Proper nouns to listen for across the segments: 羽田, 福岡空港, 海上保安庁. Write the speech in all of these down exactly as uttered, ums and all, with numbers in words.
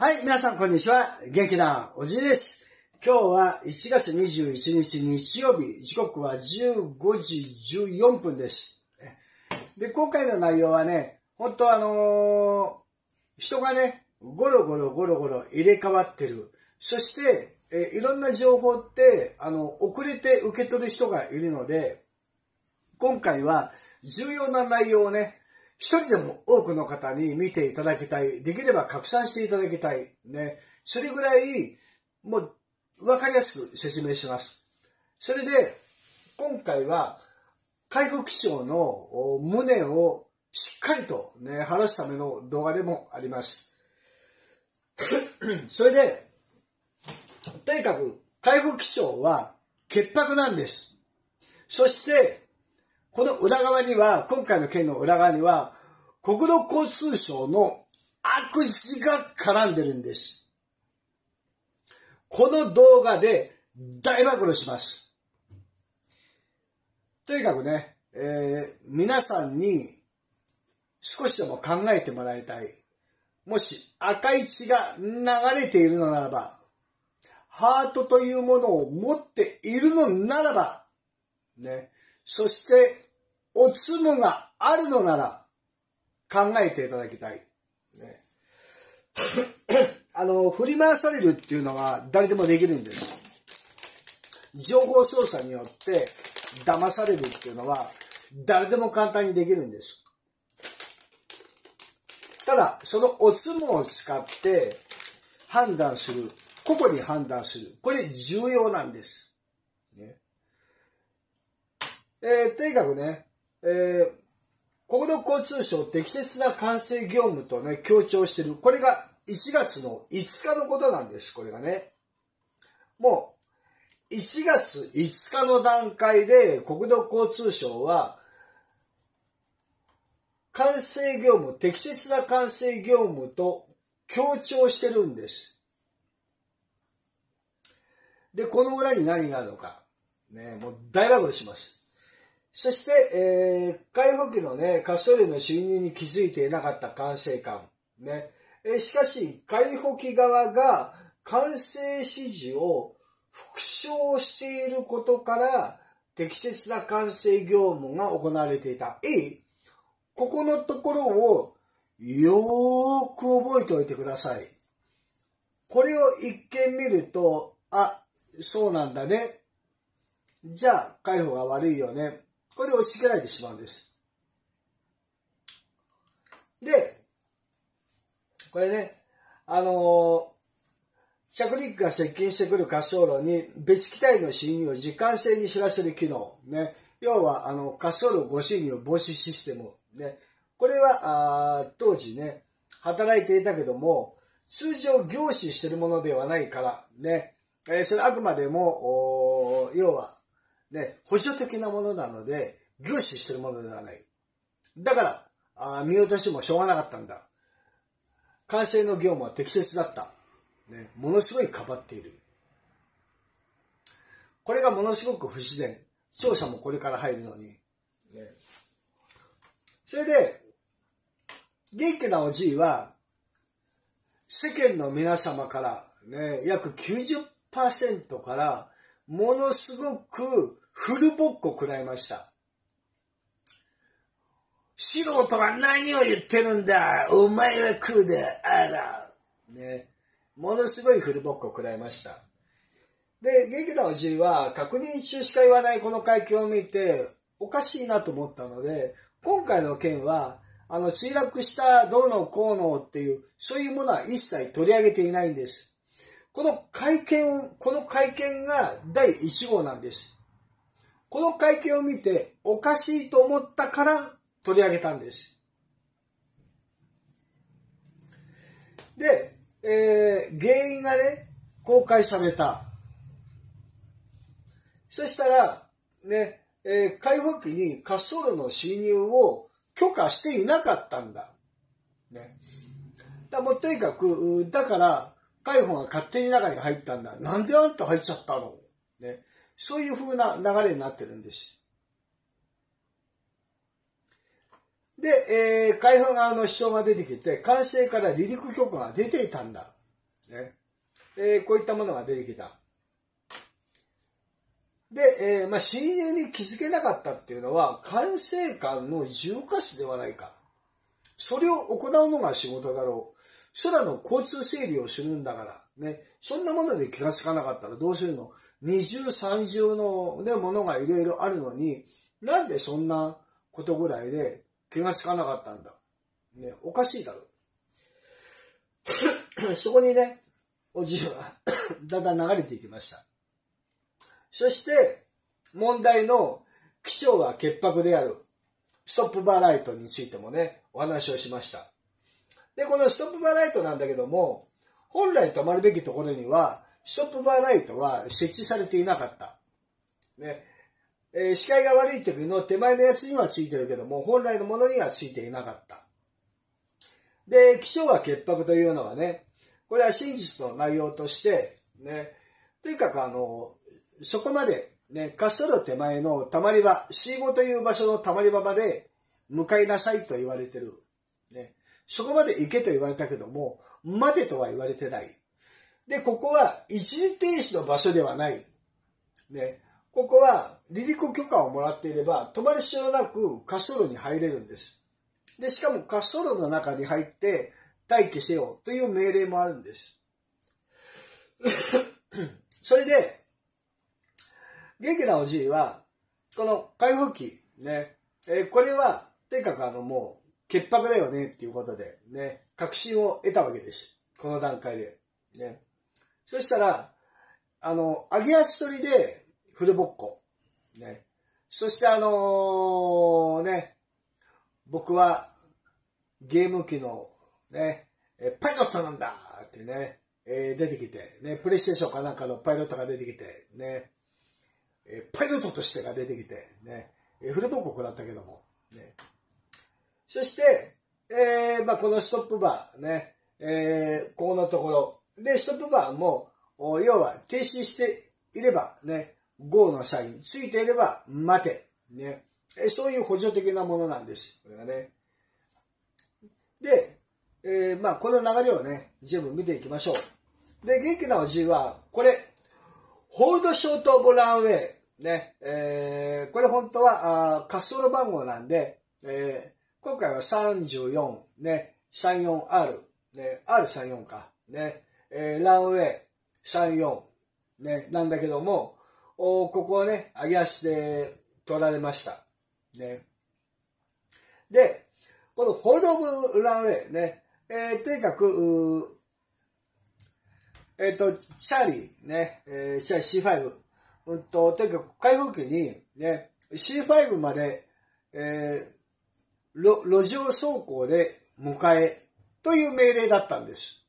はい、皆さんこんにちは。元気なおじいです。今日はいちがつにじゅういちにち日曜日、時刻はじゅうごじじゅうよんぷんです。で、今回の内容はね、本当あのー、人がね、ゴロゴロゴロゴロ入れ替わってる。そして、えいろんな情報って、あの、遅れて受け取る人がいるので、今回は重要な内容をね、一人でも多くの方に見ていただきたい。できれば拡散していただきたい。ね。それぐらい、もう、わかりやすく説明します。それで、今回は、海保機長の無念をしっかりとね、晴らすための動画でもあります。それで、とにかく、海保機長は潔白なんです。そして、この裏側には、今回の件の裏側には、国土交通省の悪事が絡んでるんです。この動画で大暴露します。とにかくね、えー、皆さんに少しでも考えてもらいたい。もし赤い血が流れているのならば、ハートというものを持っているのならば、ね、そして、おつむがあるのなら、考えていただきたい。ね、あの、振り回されるっていうのは誰でもできるんです。情報操作によって騙されるっていうのは誰でも簡単にできるんです。ただ、そのおつむを使って判断する。個々に判断する。これ重要なんです。えー、とにかくね、えー、国土交通省適切な管制業務とね、強調してる。これがいちがつのいつかのことなんです、これがね。もう、いちがついつかの段階で国土交通省は、管制業務、適切な管制業務と強調してるんです。で、この裏に何があるのか。ね、もう大暴露します。そして、えー、海保機のね、滑走令の侵入に気づいていなかった管制官。ね。え、しかし、海保機側が管制指示を復唱していることから、適切な管制業務が行われていた。いい？ここのところをよーく覚えておいてください。これを一見見ると、あ、そうなんだね。じゃあ、海保が悪いよね。これで押し切られてしまうんです。で、これね、あのー、着陸が接近してくる滑走路に別機体の侵入を時間制に知らせる機能。ね、要は、あの、滑走路誤侵入防止システム。ね、これはあ、当時ね、働いていたけども、通常凝視しているものではないから、ね、えー、それあくまでも、要は、ね、補助的なものなので、凝視してるものではない。だから、あ見落としてもしょうがなかったんだ。管制の業務は適切だった。ね、ものすごいかばっている。これがものすごく不自然。調査もこれから入るのに。ね、それで、元気なおじいは、世間の皆様から、ね、約 きゅうじゅっパーセント から、ものすごくフルボッコ食らいました。素人が何を言ってるんだお前は食うであらね。ものすごいフルボッコ食らいました。で、元気なおじいは確認中しか言わないこの会見を見ておかしいなと思ったので、今回の件はあの墜落したどうのこうのっていうそういうものは一切取り上げていないんです。この会見、この会見がだいいちごうなんです。この会見を見ておかしいと思ったから取り上げたんです。で、えー、原因がね、公開された。そしたら、ね、えー、海保機に滑走路の侵入を許可していなかったんだ。ね。だもうとにかく、だから、海保が勝手に中に入ったんだ。なんであんた入っちゃったの？ね。そういう風な流れになってるんです。で、えー、海保側の主張が出てきて、管制から離陸許可が出ていたんだ。ですね。えー、こういったものが出てきた。で、えーまあ、新鋭に気づけなかったっていうのは管制官の重過失ではないか。それを行うのが仕事だろう。空の交通整理をするんだから、ね、そんなもので気がつかなかったらどうするの？二重三重の、ね、ものがいろいろあるのに、なんでそんなことぐらいで気がつかなかったんだ。ね、おかしいだろう。そこにね、おじいはだんだん流れていきました。そして、問題の機長が潔白であるストップバーライトについてもね、お話をしました。で、このストップバーライトなんだけども、本来止まるべきところには、ストップバーライトは設置されていなかった。ねえー、視界が悪い時の手前のやつにはついてるけども、本来のものにはついていなかった。で、機長が潔白というのはね、これは真実の内容として、ね、とにかくあの、そこまで、ね、滑走路手前のたまり場、シーご という場所のたまり場まで向かいなさいと言われてる。ね、そこまで行けと言われたけども、待てとは言われてない。で、ここは一時停止の場所ではない。ね、ここは離陸許可をもらっていれば、止まる必要なく滑走路に入れるんです。で、しかも滑走路の中に入って待機せよという命令もあるんです。それで、元気なおじいは、この解放機、ね、えー、これは、とにかくあのもう、潔白だよねっていうことで、ね、確信を得たわけです。この段階で。ね。そしたら、あの、揚げ足取りで、フルボッコ。ね。そしてあのー、ね、僕は、ゲーム機の、ね、パイロットなんだってね、えー、出てきて、ね、プレイステーションかなんかのパイロットが出てきて、ね、パイロットとしてが出てきて、ね、フルボコ食らったけども、ね、そして、えーまあ、このストップバーね、えー、ここのところでストップバーも要は停止していれば、ね、ゴーのサインついていれば待て、ね、そういう補助的なものなんですこれがね。で、えーまあ、この流れをね全部見ていきましょう。で、元気なおじいはこれホールドショートオブランウェイね、えー、これ本当は、あ、滑走路番号なんで、えー、今回はさんじゅうよん、ね、さんじゅうよんアール、ね、アールさんじゅうよん か、ね、えー、ランウェイさんじゅうよん、ね、なんだけども、お、ここをね、上げ足で取られました。ね。で、このホールドオブランウェイね、えー、とにかく、えっと、チャーリーね、えー、チャーリー シーファイブ、うんと、とにかく解放機に、ね、シーファイブ まで、えー、路、路上走行で迎えという命令だったんです。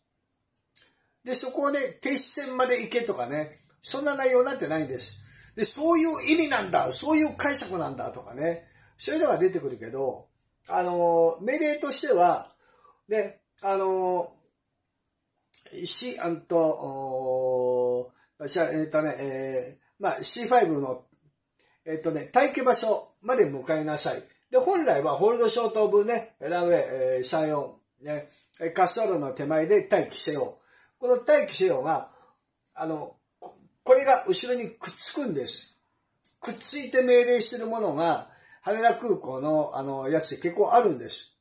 で、そこをね、停止線まで行けとかね、そんな内容になってないんです。で、そういう意味なんだ、そういう解釈なんだとかね、そういうのが出てくるけど、あのー、命令としては、ね、あのー、C、あんと、えーとねえーまあ、シーファイブ の、えーとね、待機場所まで向かいなさい。で、本来はホールドショートオブね、ランウェイ、えー、さんじゅうよん、ね、滑走路の手前で待機せよ。この待機せよが、あの、これが後ろにくっつくんです。くっついて命令してるものが、羽田空港の、あの、やつ結構あるんです。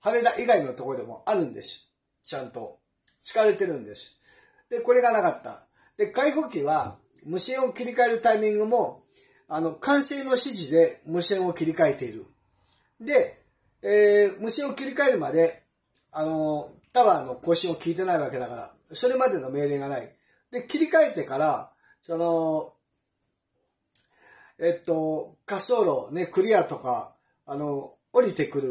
羽田以外のところでもあるんです。ちゃんと。使われてるんです。で、これがなかった。で、解放機は無線を切り替えるタイミングも、あの、管制の指示で無線を切り替えている。で、えー、無線を切り替えるまで、あの、タワーの更新を聞いてないわけだから、それまでの命令がない。で、切り替えてから、その、えっと、滑走路ね、クリアとか、あの、降りてくる、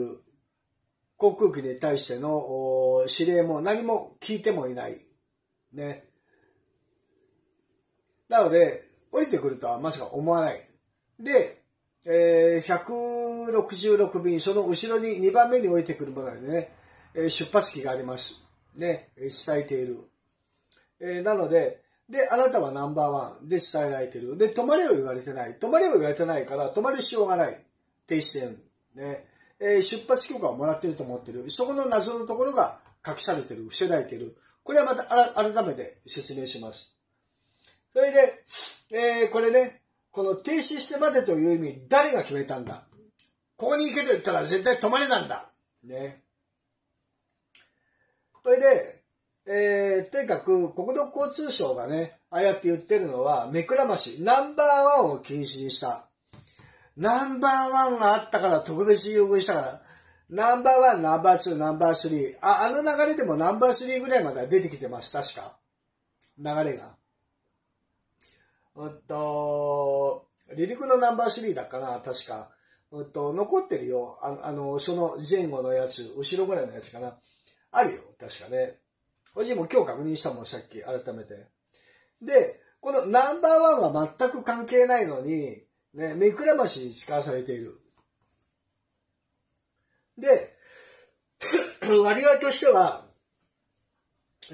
航空機に対しての指令も何も聞いてもいない。ね。なので、降りてくるとはまさか思わない。で、えー、ひゃくろくじゅうろく便、その後ろににばんめに降りてくるものでね、えー、出発機があります。ね、伝えている。えー、なので、で、あなたはナンバーワンで伝えられている。で、止まれを言われてない。止まれを言われてないから、止まるしようがない。停止線。ね。出発許可をもらっていると思っている。そこの謎のところが隠されている、伏せられている。ここれはまた改めて説明します。それで、えー、これね、この停止してまでという意味、誰が決めたんだ。ここに行けと言ったら絶対止まれなんだ。ね。それで、えー、とにかく国土交通省がね、ああやって言ってるのは、目くらまし、ナンバーワンを禁止にした。ナンバーワンがあったから特別優遇したから、ナンバーワン、ナンバーツー、ナンバースリー。あ、あの流れでもナンバースリーぐらいまで出てきてます、確か。流れが。うっと、離陸のナンバースリーだっかな、確か。うっと、残ってるよ。あ、あの、その前後のやつ、後ろぐらいのやつかな。あるよ、確かね。私も今日確認したもん、さっき、改めて。で、このナンバーワンは全く関係ないのに、ね、目くらましに使わされている。で、割合としては、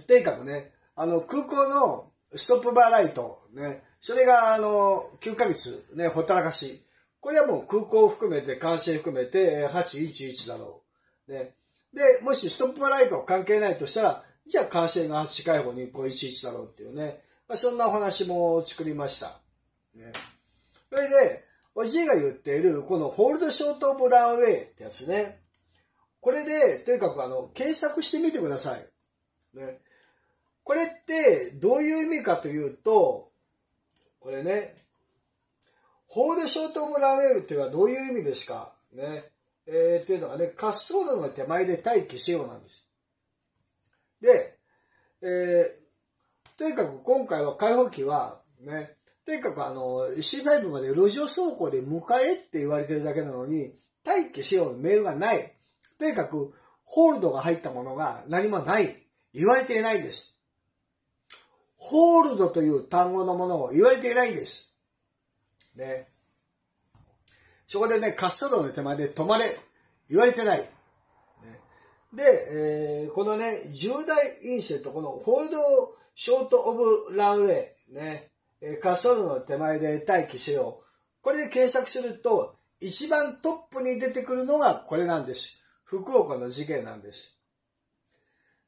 とにかくね、あの、空港のストップバーライト、ね、それが、あの、きゅうかげつ、ね、ほったらかし。これはもう空港を含めて、管制含めて、はちいちいちだろう。ね。で、もしストップバーライト関係ないとしたら、じゃあ管制がはち開放にごひゃくじゅういちだろうっていうね。まあ、そんなお話も作りました。ね。それで、おじいが言っている、このホールドショートオブランウェイってやつね。これで、とにかくあの、検索してみてください。ね。これって、どういう意味かというと、これね、ホールドショートオブランウェイっていうのはどういう意味ですかね。えー、というのがね、滑走路の手前で待機せよなんです。で、えー、とにかく今回は解放機は、ね、とにかくあの、シーファイブ まで路上走行で迎えって言われてるだけなのに、待機しようのメールがない。とにかく、ホールドが入ったものが何もない。言われていないんです。ホールドという単語のものを言われていないんです。ね。そこでね、滑走路の手前で止まれ。言われてない。ね、で、えー、このね、重大隕石とこのホールドショートオブランウェイ。ね。えー、滑走路の手前で待機しよう。これで検索すると、一番トップに出てくるのがこれなんです。福岡の事件なんです。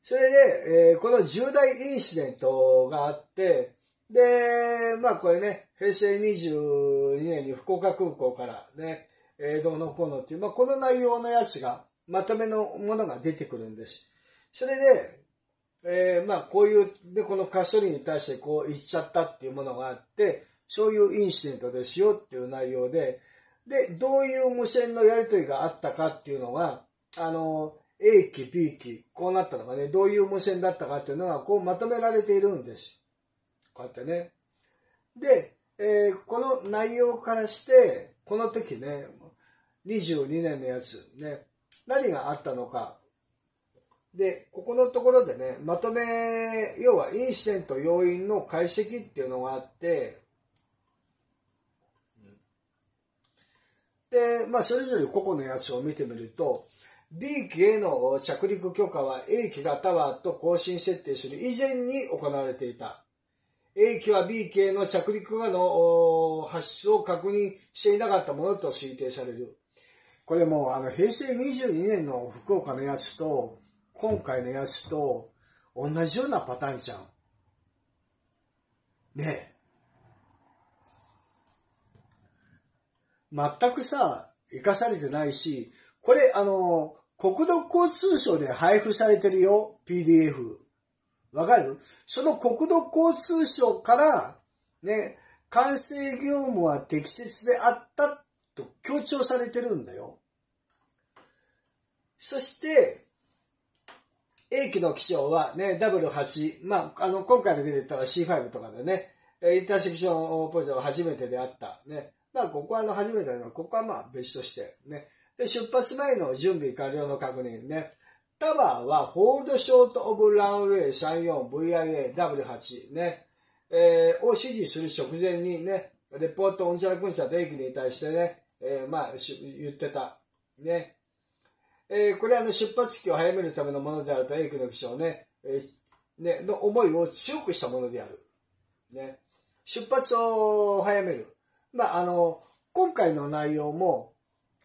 それで、えー、この重大インシデントがあって、で、まあこれね、へいせいにじゅうにねんに福岡空港からね、えー、どうのこうのっていう、まあこの内容のやつが、まとめのものが出てくるんです。それで、えー、まあこういう、で、このカストリーに対してこう言っちゃったっていうものがあって、そういうインシデントですよっていう内容で、で、どういう無線のやりとりがあったかっていうのが、あの、A 機、B 機、こうなったのがね、どういう無線だったかっていうのが、こうまとめられているんです。こうやってね。で、えー、この内容からして、この時ね、にじゅうにねんのやつ、ね、何があったのか。で、ここのところでね、まとめ、要はインシデント要因の解析っていうのがあって、で、まあ、それぞれ個々のやつを見てみると、B 機への着陸許可は A 機がタワーと更新設定する以前に行われていた。A 機は B 機への着陸後の発出を確認していなかったものと推定される。これもう、あの、へいせいにじゅうにねんの福岡のやつと、今回のやつと、同じようなパターンじゃん。ねえ。全くさ、生かされてないし、これ、あの、国土交通省で配布されてるよ、ピーディーエフ。わかる？その国土交通省から、ね、管制業務は適切であったと強調されてるんだよ。そして、A 機の機長はね、ダブリューはち、まあ、あの、今回だけで言ったら シーファイブ とかでね、インターセクションポジションは初めてであった、ね。まあ、ここはあの、初めてだけど、ここはまあ、別として、ね。で、出発前の準備完了の確認ね。タワーは、ホールドショートオブランウェイ さんじゅうよんブイアイエーダブリューはち ね。えー、を指示する直前にね、レポートオンチャラ君社と駅に対してね、えー、まあ、言ってた。ね。えー、これはあの、出発機を早めるためのものであると、駅の気象ね、えー、ね、の思いを強くしたものである。ね。出発を早める。まあ、あの、今回の内容も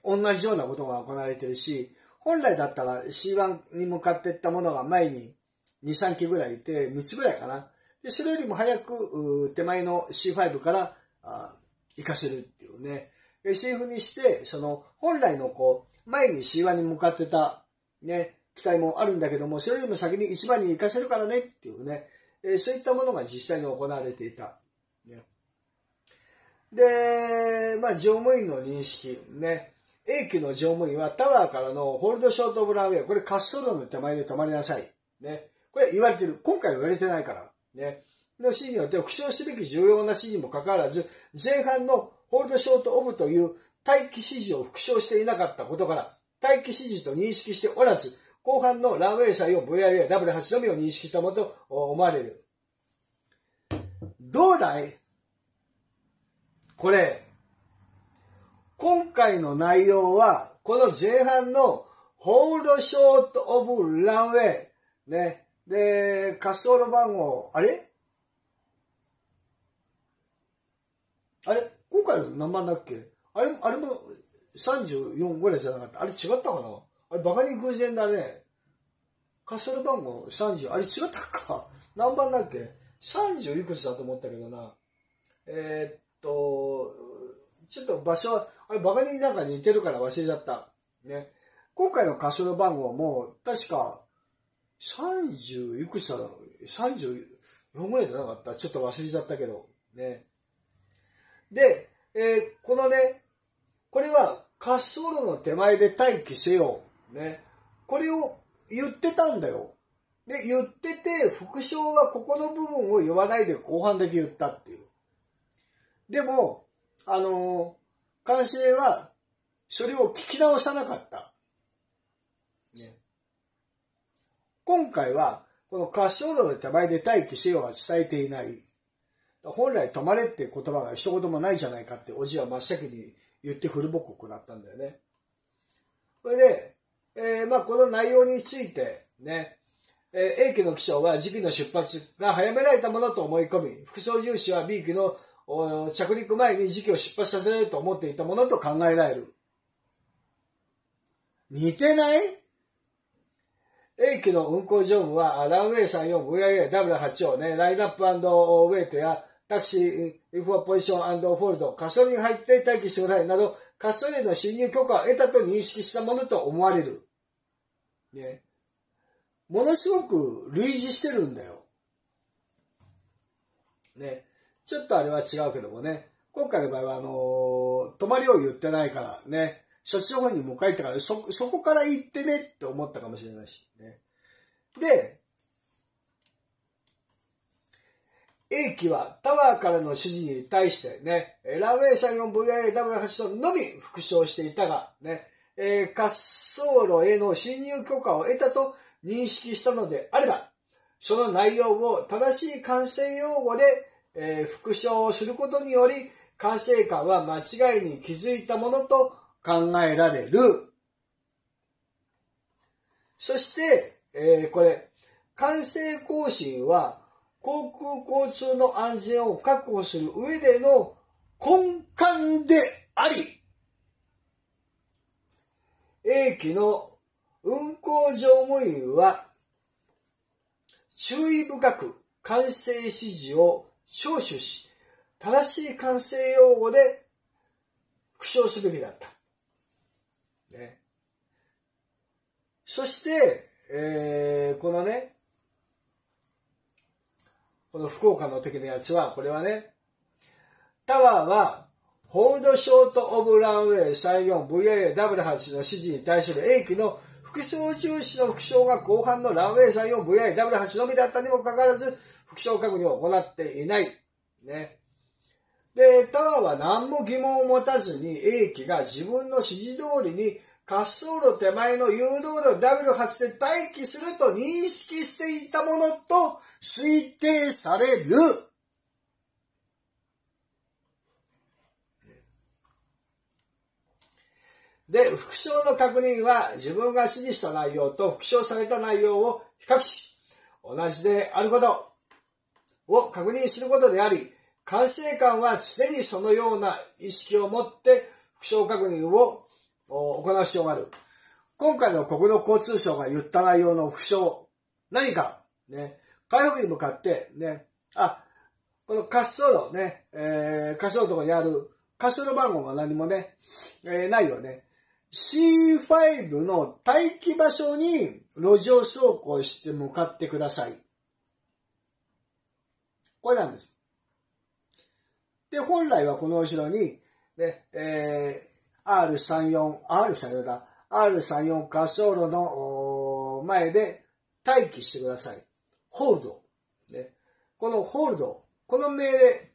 同じようなことが行われているし、本来だったら シーワン に向かっていったものが前にに、さん機ぐらいいて、みっつぐらいかな。で、それよりも早く、手前の シーファイブ から、あ行かせるっていうね。シーファイブ にして、その、本来のこう、前に シーワン に向かってた、ね、期待もあるんだけども、それよりも先にいちばんに行かせるからねっていうね。そういったものが実際に行われていた。ね、で、まあ、乗務員の認識。ね。A 機の乗務員はタワーからのホールドショートブランウェイ。これ滑走路の手前で止まりなさい。ね。これ言われてる。今回は言われてないから。ね。の指示によって、負傷すべき重要な指示にもかかわらず、前半のホールドショートオブという待機指示を復唱していなかったことから、待機指示と認識しておらず、後半のランウェイ際を ブイアイエーダブリューはち のみを認識したものと思われる。どうだいこれ、今回の内容は、この前半のホールドショートオブランウェイ。ね。で、滑走路番号、あれあれ今回の何番だっけあれ、あれもさんじゅうよんぐらいじゃなかった。あれ違ったかなあれ、バカに偶然だね。滑走路番号さんじゅう。あれ違ったか。何番だっけ ?さんじゅう いくつだと思ったけどな。えー、っと、ちょっと場所は、あれバカになんか似てるから忘れちゃった。ね。今回の滑走路番号も、確か、さんじゅういくつだろう ?さんじゅうよん ぐらいじゃなかった。ちょっと忘れちゃったけど。ね。で、えー、このね、これは滑走路の手前で待機せよ。ね、これを言ってたんだよ。で、言ってて、副将はここの部分を言わないで後半だけ言ったっていう。でも、あのー、監視は、それを聞き直さなかった。ね、今回は、この滑走路の手前で待機せよは伝えていない。本来止まれって言葉が一言もないじゃないかって、おじは真っ先に言って古ぼっこくなったんだよね。それで、えー、まあこの内容についてね、えー、A 機の機長は時期の出発が早められたものと思い込み、副操縦士は B 機の着陸前に時期を出発させられると思っていたものと考えられる。似てない ?A 機の運航乗務はランウェイ さんじゅうよんブイアイエーダブリューはち をね、ラインナップ&ウェイトやタクシー、リフォーポジション&フォールド、滑走路に入って待機してもらえなど、滑走路への進入許可を得たと認識したものと思われる。ね。ものすごく類似してるんだよ。ね。ちょっとあれは違うけどもね。今回の場合は、あのー、泊まりを言ってないからね。処置本にも書いてから、そ、そこから行ってねって思ったかもしれないし。ね。で、A 機はタワーからの指示に対してね、ランウェイ さんじゅうよんブイアイエーダブリューはち とのみ復唱していたが、ね、えー、滑走路への進入許可を得たと認識したのであれば、その内容を正しい管制用語で、えー、復唱をすることにより、管制官は間違いに気づいたものと考えられる。そして、えー、これ、管制更新は、航空交通の安全を確保する上での根幹であり、A 機の運航乗務員は注意深く管制指示を聴取し、正しい管制用語で復唱すべきだった。ね、そして、えー、このね、この福岡の時のやつは、これはね、タワーは、ホールドショートオブランウェイ さんじゅうよんブイアイエーダブリューはち の指示に対する A 機の副操縦士の副将が後半のランウェイ さんじゅうよんブイアイエーダブリューはち のみだったにもかかわらず、副将確認を行っていない。ね。で、タワーは何も疑問を持たずに A 機が自分の指示通りに滑走路手前の誘導路 ダブリューはち で待機すると認識していたものと、推定される。で、復唱の確認は自分が指示した内容と復唱された内容を比較し、同じであることを確認することであり、管制官はすでにそのような意識を持って復唱確認を行う必要がある。今回の国土交通省が言った内容の復唱、何かね、回復に向かってね、あ、この滑走路ね、えー、滑走のところにある滑走路番号が何もね、えー、ないよね。シーファイブ の待機場所に路上走行して向かってください。これなんです。で、本来はこの後ろに、ね、えー、アールさんじゅうよん、アールさんじゅうよんだ。アールさんじゅうよん 滑走路の前で待機してください。ホールド。ね、このホールド。この命令、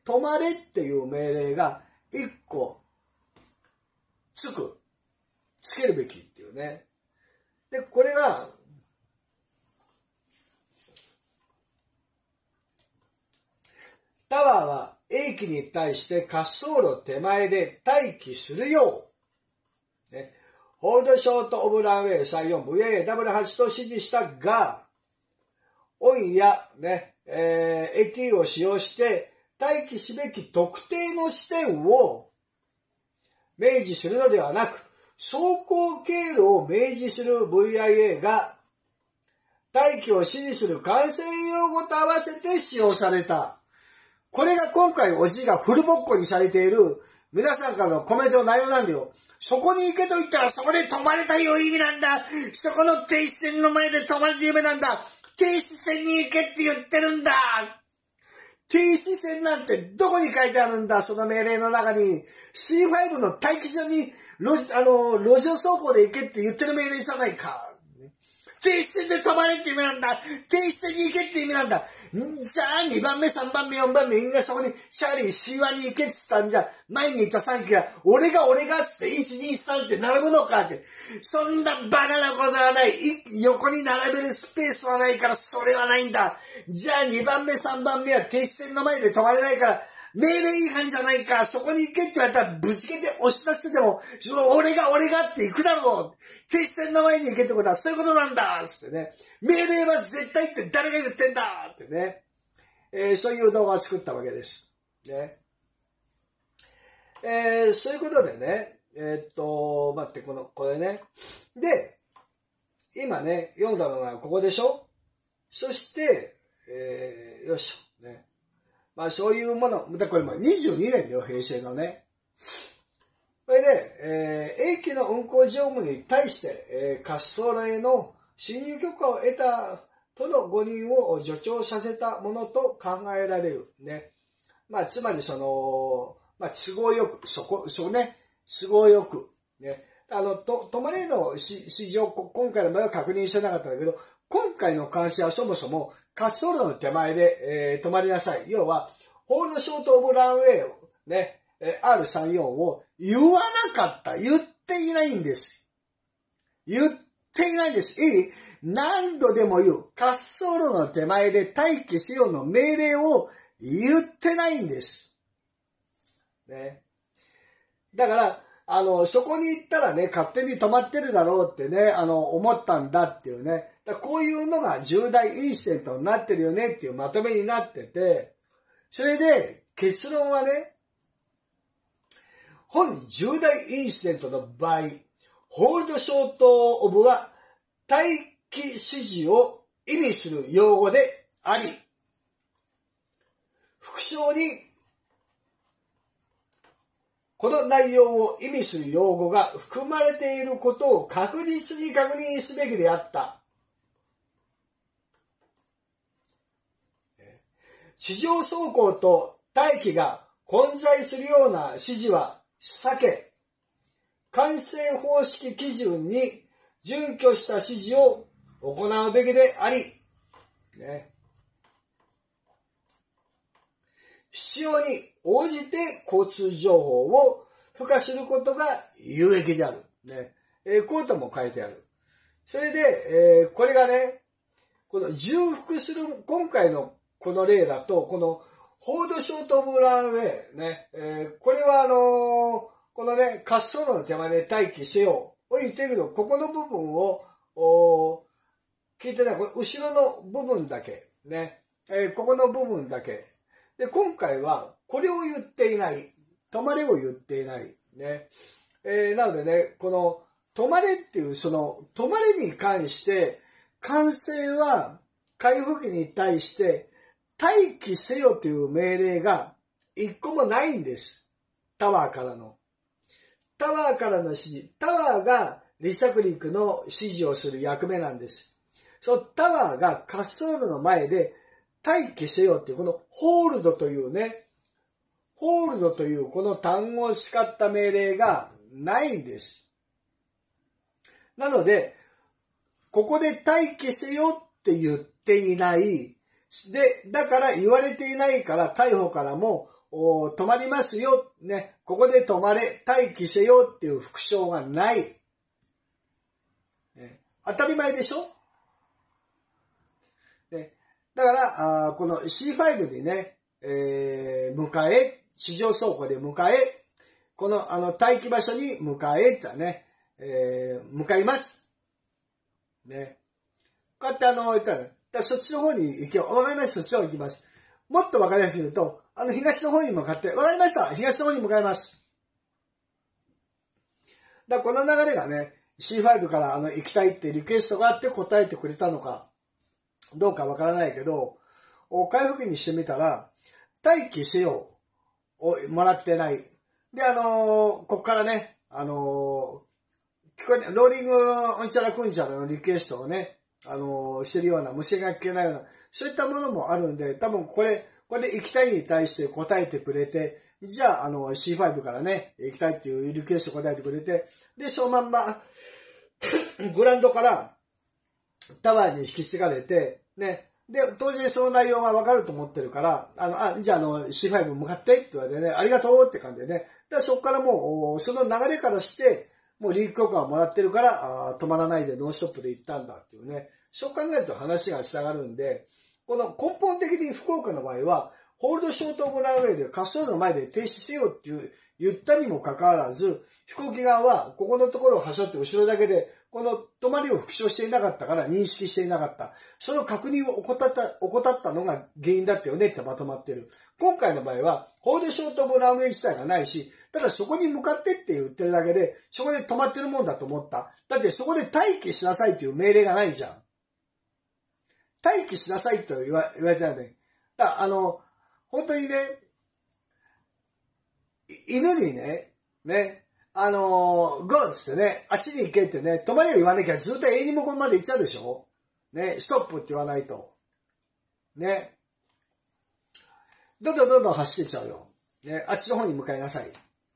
止まれっていう命令がいっこつく、つけるべきっていうね。で、これが、タワーは A 機に対して滑走路手前で待機するよう、ね、ホールドショートオブランウェイ さんじゅうよんブイエーダブリューはち と指示したが、オンやね、えー、エーティー を使用して待機すべき特定の地点を明示するのではなく、走行経路を明示する ブイアイエー が待機を指示する管制用語と合わせて使用された。これが今回おじいがフルボッコにされている皆さんからのコメントの内容なんだよ。そこに行けと言ったらそこで止まれという意味なんだ。そこの停止線の前で止まれという意味なんだ。停止線に行けって言ってるんだ。停止線なんてどこに書いてあるんだ、その命令の中に。シーファイブ の待機所に路、あの、路上走行で行けって言ってる命令じゃないか。停止線で止まれって意味なんだ。停止線に行けって意味なんだ。んじゃあ、にばんめ、さんばんめ、よんばんめ、みんなそこに、シャーリー、シーワン に行けって言ったんじゃ、前に行ったさんきが、俺が俺がっつって、いち、に、さんって並ぶのかって。そんなバカなことはない。横に並べるスペースはないから、それはないんだ。じゃあ、にばんめ、さんばんめは停止線の前で止まれないから、命令違反じゃないか。そこに行けって言われたらぶつけて押し出してでも、俺が俺がって行くだろう。停止線の前に行けってことはそういうことなんだつってね。命令は絶対って誰が言ってんだってね、えー。そういう動画を作ったわけです。ね。えー、そういうことでね、えー、っと、待って、この、これね。で、今ね、読んだのがここでしょ。そして、えー、よいしょ。ね。まあそういうもの、これもにじゅうにねんだよ、平成のね。それで、えー、A 機の運行乗務に対して、えー、滑走路への進入許可を得たとの誤認を助長させたものと考えられる。ね。まあつまりその、まあ都合よく、そこ、そこね、都合よく、ね。あの、と、止まれの市場、今回の場合は確認してなかったんだけど、今回の監視はそもそも滑走路の手前で、えー、止まりなさい。要は、ホールドショートオブランウェイをね、アールさんじゅうよん を言わなかった。言っていないんです。言っていないんです。いい？何度でも言う。滑走路の手前で待機せよの命令を言ってないんです。ね。だから、あの、そこに行ったらね、勝手に止まってるだろうってね、あの、思ったんだっていうね。こういうのが重大インシデントになってるよねっていうまとめになってて、それで結論はね、本重大インシデントの場合、ホールドショートオブは待機指示を意味する用語であり、副章にこの内容を意味する用語が含まれていることを確実に確認すべきであった。地上走行と待機が混在するような指示は避け、管制方式基準に準拠した指示を行うべきであり、ね、必要に応じて交通情報を付加することが有益である。ね、えー、こうとも書いてある。それで、えー、これがね、この重複する、今回のこの例だと、この、ホールドショートオブランウェイね、えー、これはあのー、このね、滑走路の手前で待機せよを言ってるけど、ここの部分を、お聞いてない、これ後ろの部分だけ、ね、えー、ここの部分だけ。で、今回は、これを言っていない。止まれを言っていない。ね。えー、なのでね、この、止まれっていう、その、止まれに関して、管制は、海部記に対して待機せよという命令が一個もないんです。タワーからの。タワーからの指示。タワーが離着陸の指示をする役目なんです。そのタワーが滑走路の前で待機せよっていうこのホールドというね、ホールドというこの単語を使った命令がないんです。なので、ここで待機せよって言っていない。で、だから言われていないから海保からも止まりますよ、ね、ここで止まれ、待機せよっていう復唱がない。ね、当たり前でしょ？ね、だからあ、この シーファイブ にね、えー、迎え、地上走行で迎え、この、あの、待機場所に迎えたね、えー、向かいます。ね。こうやってあの、言ったら、ね、だそっちの方に行けよ。わかりました。そっちの方に行きます。もっとわかりやすく言うと、あの、東の方に向かって、わかりました。東の方に向かいます。だこの流れがね、シーファイブ からあの行きたいってリクエストがあって答えてくれたのか、どうかわからないけど、回復にしてみたら、待機せよをもらってない。で、あのー、ここからね、あのー、ローリングうんちゃらくんちゃらのリクエストをね、あのー、してるような、虫が聞けないような、そういったものもあるんで、多分これ、これで液体に対して答えてくれて、じゃあ、あの、シーファイブ からね、液体っていうリクエスト答えてくれて、で、そのまんま、グラウンドからタワーに引き継がれて、ね、で、当然その内容がわかると思ってるから、あの、あ、じゃあ、あの、シーファイブ 向かってって言われてね、ありがとうって感じでね、でそこからもう、その流れからして、もうリーク許可はもらってるから、止まらないでノンストップで行ったんだっていうね。そう考えると話が従うんで、この根本的に福岡の場合は、ホールドショートオブランウェイで滑走路の前で停止せよっていう言ったにもかかわらず、飛行機側はここのところを端折って後ろだけで、この止まりを復唱していなかったから認識していなかった。その確認を怠った、怠ったのが原因だったよねってまとまってる。今回の場合は、ホールドショートオブランウェイ自体がないし、ただそこに向かってって言ってるだけで、そこで止まってるもんだと思った。だってそこで待機しなさいっていう命令がないじゃん。待機しなさいと言われてないんだけど。だからあの、本当にね、犬にね、ね、あのー、ゴーっつってね、あっちに行けってね、止まれを言わなきゃずっと永遠にもここまで行っちゃうでしょ？ね、ストップって言わないと。ね。どんどんどんどん走ってちゃうよ。ね、あっちの方に向かいなさい。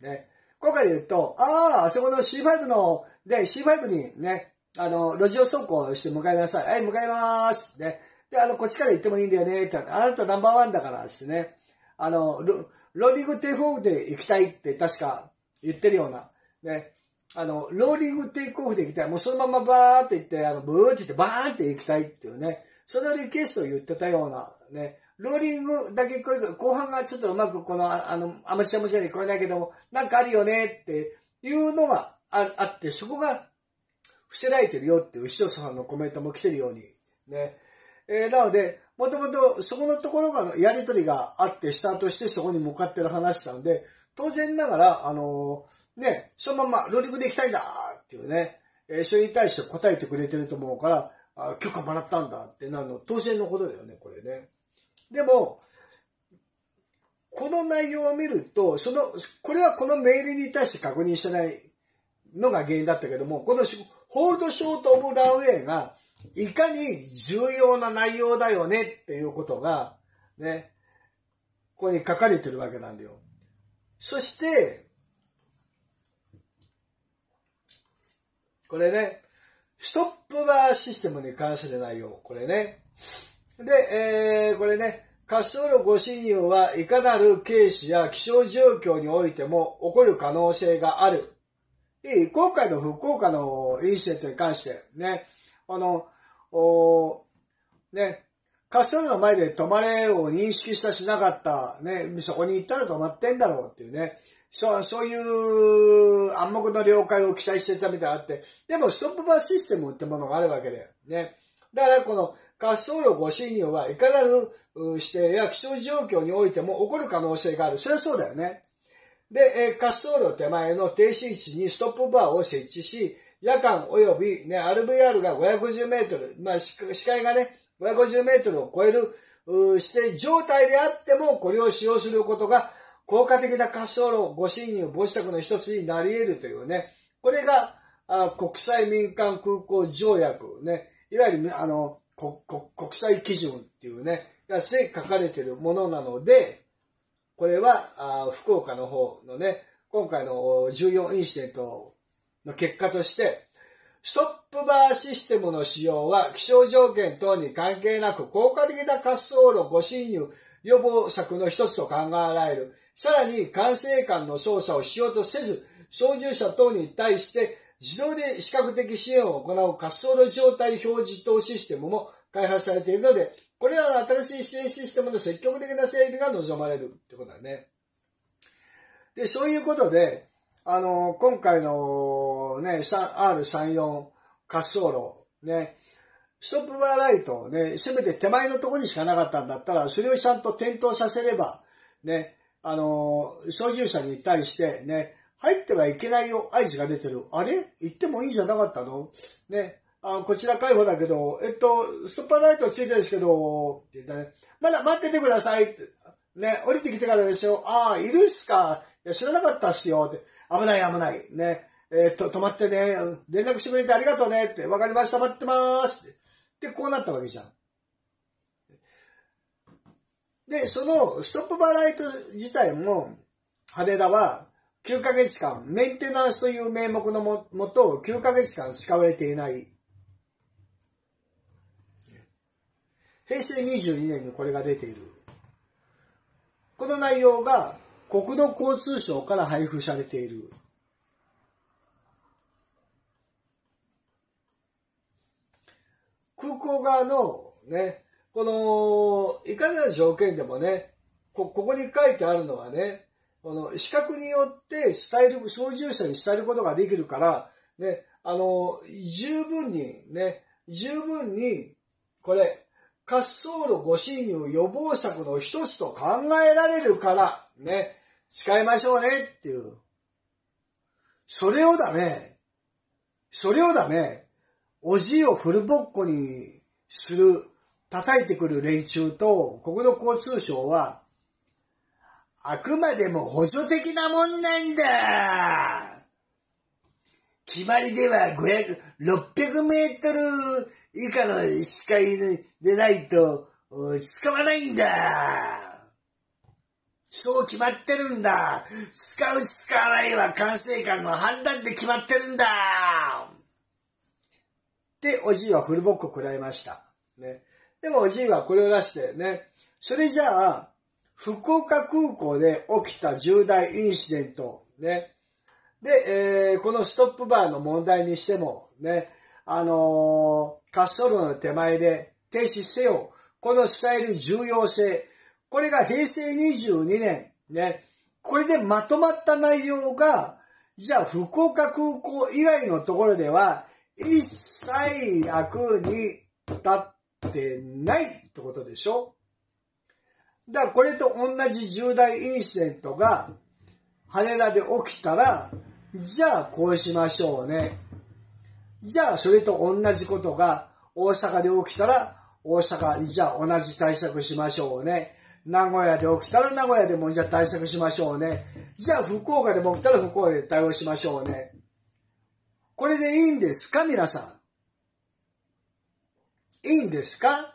ね。今回で言うと、ああ、あそこの シーファイブ の、で、シーファイブ にね、あの、路上走行して向かいなさい。はい、向かいまーす。ね。で、あの、こっちから行ってもいいんだよね。って、あなたナンバーワンだから、してね。あの、ロ、ローリングテイクオフで行きたいって確か言ってるような。ね。あの、ローリングテイクオフで行きたい。もうそのままバーって行って、あの、ブーって言ってバーって行きたいっていうね。そのリクエストを言ってたような、ね。ローリングだけ聞こえる。後半がちょっとうまくこの、あの、アマチュア無線で聞こえないけども、なんかあるよねっていうのがあって、そこが伏せられてるよっていう視聴者さんのコメントも来てるように。ね。えー、なので、もともとそこのところがやりとりがあって、スタートしてそこに向かってる話なんで、当然ながら、あのー、ね、そのままローリングで行きたいんだっていうね、えー、それに対して答えてくれてると思うから、あ、許可もらったんだってなるの、当然のことだよね、これね。でも、この内容を見ると、その、これはこのメールに対して確認してないのが原因だったけども、このホールドショートオブランウェイが、いかに重要な内容だよねっていうことが、ね、ここに書かれてるわけなんだよ。そして、これね、ストップバーシステムに関する内容、これね。で、えー、これね、滑走路ご進入はいかなるケースや気象状況においても起こる可能性がある。いい、今回の福岡のインシデントに関して、ね、あの、おね、滑走路の前で止まれを認識したしなかった、ね、そこに行ったら止まってんだろうっていうね、そう、そういう暗黙の了解を期待してたみたいなのがあって、でもストップバーシステムってものがあるわけだよね。だからこの滑走路ご進入はいかなる指定や気象状況においても起こる可能性がある。それはそうだよね。で、えー、滑走路手前の停止位置にストップバーを設置し、夜間及びね、アールブイアール がごひゃくごじゅうメートル、まあ視界がね、ごひゃくごじゅうメートルを超える姿勢状態であっても、これを使用することが効果的な滑走路ご侵入防止策の一つになり得るというね、これが国際民間空港条約、ね、いわゆるあの国際基準っていうね、が書かれているものなので、これは福岡の方のね、今回の重要インシデントの結果として、ストップバーシステムの使用は気象条件等に関係なく効果的な滑走路ご侵入予防策の一つと考えられる。さらに管制官の操作をしようとせず、操縦者等に対して自動で視覚的支援を行う滑走路状態表示等システムも開発されているので、これらの新しい支援システムの積極的な整備が望まれるってことだね。で、そういうことで、あの、今回のね、アールさんじゅうよん 滑走路、ね、ストップバーライトをね、せめて手前のところにしかなかったんだったら、それをちゃんと点灯させれば、ね、あの、操縦者に対してね、入ってはいけないよ、合図が出てる。あれ行ってもいいじゃなかったのね、あ、こちら海保だけど、えっと、ストップバーライトついてるんですけど、って言ったね、まだ待っててくださいって、ね、降りてきてからですよ、ああ、いるっすか、いや知らなかったっすよ、って、危ない危ない、ね、えっと、止まってね、連絡してくれてありがとうね、って、わかりました、待ってまーす、って、で、こうなったわけじゃん。で、そのストップバーライト自体も、羽田は、きゅうかげつかん、メンテナンスという名目のもと、きゅうかげつかん使われていない。へいせいにじゅうにねんにこれが出ている。この内容が国土交通省から配布されている。空港側のね、このいかなる条件でもね、こ、ここに書いてあるのはね、この視覚によって伝える、操縦者に伝えることができるから、ね、あの、十分にね、十分にこれ、滑走路ご侵入予防策の一つと考えられるから、ね、使いましょうねっていう。それをだね、それをだね、おじをフルボッコにする、叩いてくる連中と国土交通省は、あくまでも補助的なもんなんだ。決まりではごひゃく、ろっぴゃくメートル以下の視界でないと使わないんだ。そう決まってるんだ。使う使わないは管制官の判断で決まってるんだ。で、おじいはフルボッコ食らいました。ね。でもおじいはこれを出してね、それじゃあ、福岡空港で起きた重大インシデント、ね。で、えー、このストップバーの問題にしても、ね、あのー、滑走路の手前で停止せよ。この伝える重要性。これがへいせいにじゅうにねん、ね。これでまとまった内容が、じゃあ福岡空港以外のところでは、一切役に立ってないってことでしょ。だからこれと同じ重大インシデントが羽田で起きたら、じゃあこうしましょうね。じゃあそれと同じことが大阪で起きたら大阪、じゃあ同じ対策しましょうね。名古屋で起きたら名古屋でもじゃあ対策しましょうね。じゃあ福岡でも起きたら福岡で対応しましょうね。これでいいんですか皆さん。いいんですか？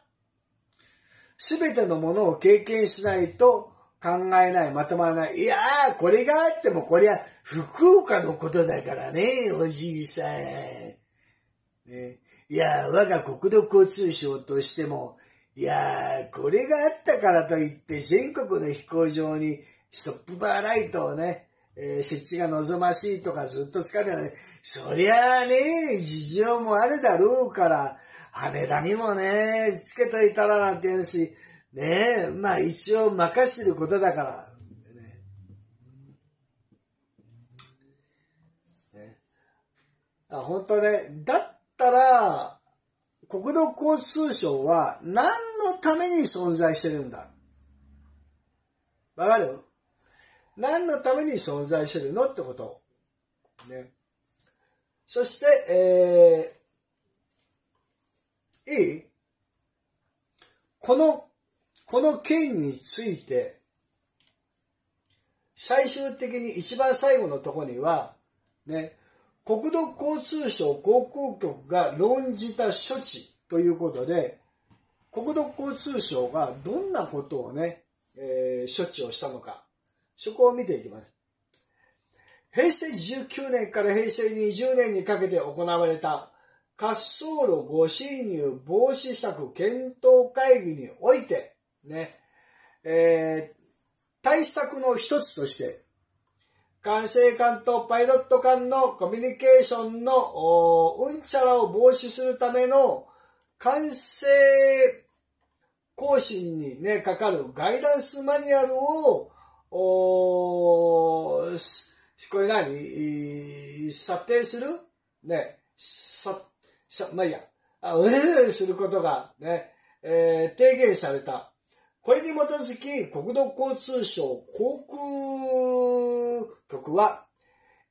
すべてのものを経験しないと考えない、まとまらない。いやー、これがあってもこりゃ福岡のことだからね、おじいさん。ね、いやー、我が国土交通省としても、いやー、これがあったからといって全国の飛行場にストップバーライトをね、えー、設置が望ましいとかずっと使ってね、そりゃあね、事情もあるだろうから、羽田にもね、つけといたらなんて言うし、ねえ、まあ一応任してることだから、ねね、あ、本当ね、だったら、国土交通省は何のために存在してるんだ？わかる？何のために存在してるのってこと。ね。そして、えー、いい？この、この件について、最終的に一番最後のところには、ね、国土交通省航空局が論じた処置ということで、国土交通省がどんなことをね、えー、処置をしたのか、そこを見ていきます。へいせいじゅうきゅうねんからへいせいにじゅうねんにかけて行われた滑走路ご侵入防止策検討会議において、ね、えー、対策の一つとして、管制官とパイロット間のコミュニケーションのうんちゃらを防止するための管制更新にね、かかるガイダンスマニュアルを、おー、これ何査定するね、さ、さ、まあ、いいや、あ、うーすることがね、えー、提言された。これに基づき、国土交通省航空局は、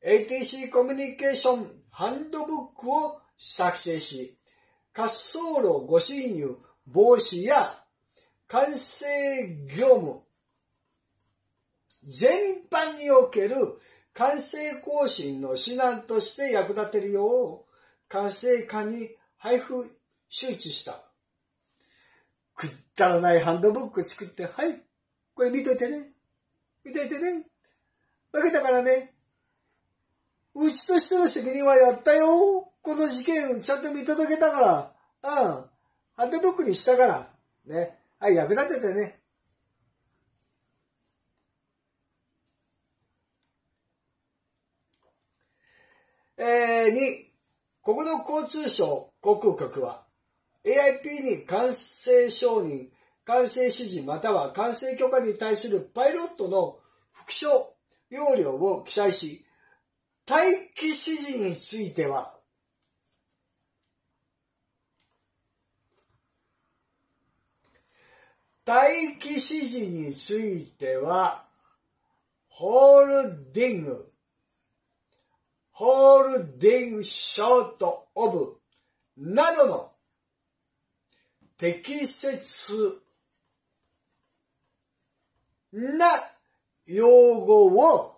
エーティーシー コミュニケーションハンドブックを作成し、滑走路ご侵入防止や管制業務全般における管制更新の指南として役立てるよう管制官に配布周知した。くだらないハンドブック作って、はい、これ見といてね。見といてね。わけだからね。うちとしての責任はやったよ。この事件ちゃんと見届けたから、うん、ハンドブックにしたから、ね。はい、役立ててね。えー、に、国土交通省航空局は エーアイピー に管制承認、管制指示または管制許可に対するパイロットの復唱要領を記載し、待機指示については、待機指示については、ホールディング、ホールディングショートオブなどの適切な用語を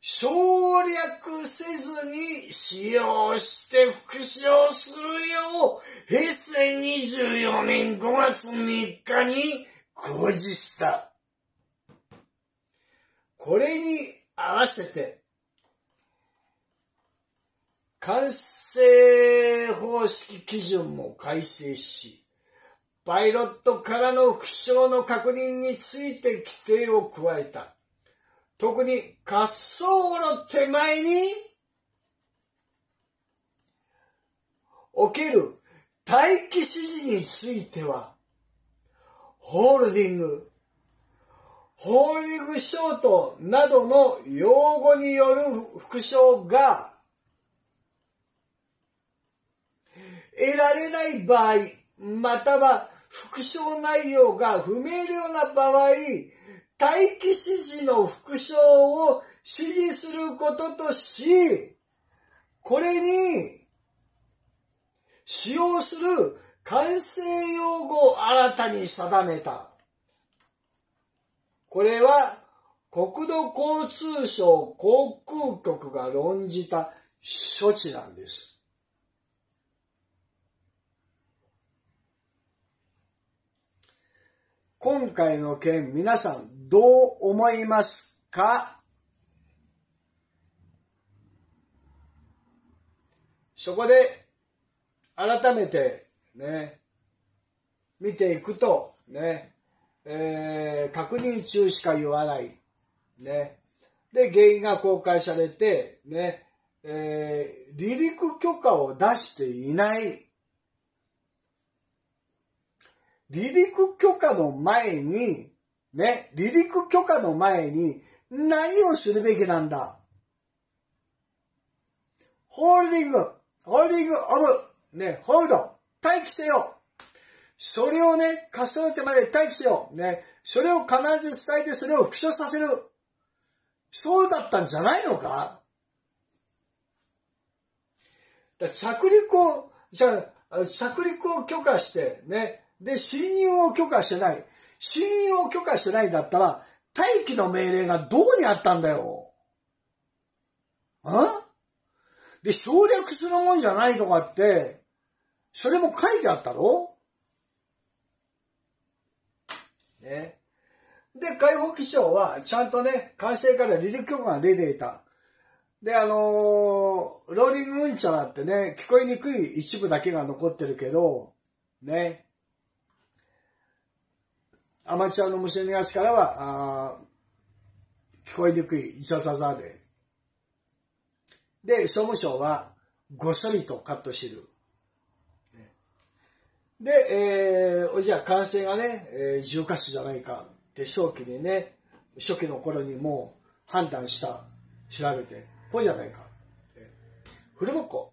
省略せずに使用して復唱するようへいせいにじゅうよねんごがつみっかに公示した。これに合わせて管制方式基準も改正し、パイロットからの復唱の確認について規定を加えた。特に滑走路手前における待機指示については、ホールディング、ホールディングショートなどの用語による復唱が、得られない場合、または復唱内容が不明瞭な場合、待機指示の復唱を指示することとし、これに使用する管制用語を新たに定めた。これは国土交通省航空局が論じた処置なんです。今回の件、皆さんどう思いますか？そこで改めてね、見ていくとね、えー、確認中しか言わない。ね。で、原因が公開されて、ね、えー、離陸許可を出していない。離陸許可の前に、ね、離陸許可の前に何をするべきなんだ。ホールディング、ホールディングオブ、ね、ホールド、待機せよ。それをね、滑走路手まで待機せよ。ね、それを必ず伝えてそれを復唱させる。そうだったんじゃないのか？だ着陸を、じゃあ、着陸を許可して、ね、で、侵入を許可してない。侵入を許可してないんだったら、待機の命令がどこにあったんだよ。んで、省略するもんじゃないとかって、それも書いてあったろね。で、海保機長は、ちゃんとね、管制から離陸許可が出ていた。で、あのー、ローリングうんちゃらってね、聞こえにくい一部だけが残ってるけど、ね。アマチュアの虫の足からは、あ聞こえにくい、いささざで。で、総務省は、ごっそりとカットしてる。で、えー、おじゃあ、管制がね、えー、重過失じゃないかって、早期にね、初期の頃にもう判断した、調べて、こうじゃないかって。フルボッコ。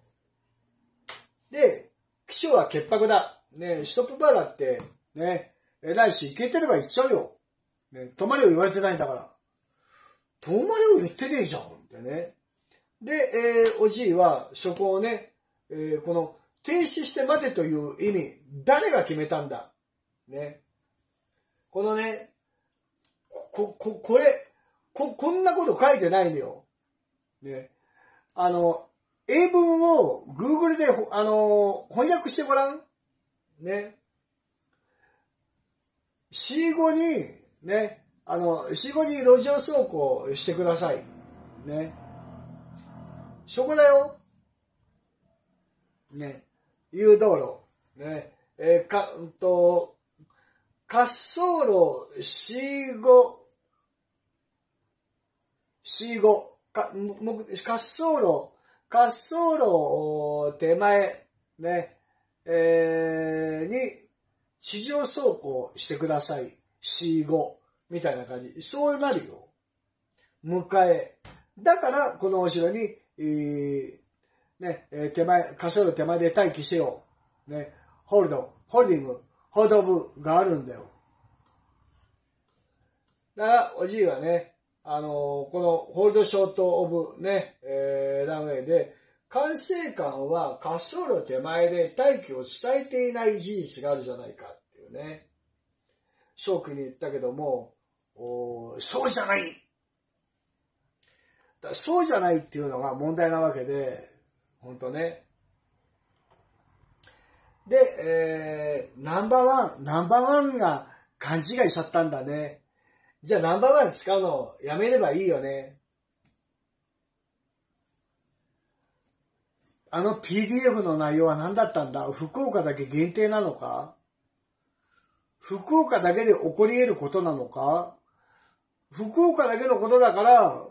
で、機長は潔白だ。ね、ストップバーだって、ね、えらいし、行けてれば行っちゃうよ。ね、止まれを言われてないんだから。止まれを言ってねえじゃんってね。で、えー、おじいは、そこをね、えー、この、停止して待てという意味、誰が決めたんだね。このね、こ、こ、これ、こ、こんなこと書いてないのよ。ね。あの、英文を Google で、あの、翻訳してごらん。ね。シーご に、ね、あの、シーご に路上走行してください。ね。そこだよ。ね。誘導路。ね。えー、か、うんと、滑走路 シーご、シーご、か、も、滑走路、滑走路手前、ね、えー、に、地上走行してください。シーご、みたいな感じ。そうなるよ。迎え。だから、この後ろに、えーね、えー、手前、滑走路手前で待機しよう。ね、ホールド、ホールディング、ホールド部があるんだよ。だから、おじいはね、あのー、このホールドショートオブね、えー、ランウェイで、管制官は滑走路手前で待機を伝えていない事実があるじゃないかっていうね。翔くんに言ったけども、おー、そうじゃない!だそうじゃないっていうのが問題なわけで、本当ね。で、えー、ナンバーワン、ナンバーワンが勘違いしちゃったんだね。じゃあナンバーワン使うのやめればいいよね。あの ピーディーエフ の内容は何だったんだ?福岡だけ限定なのか?福岡だけで起こり得ることなのか?福岡だけのことだから、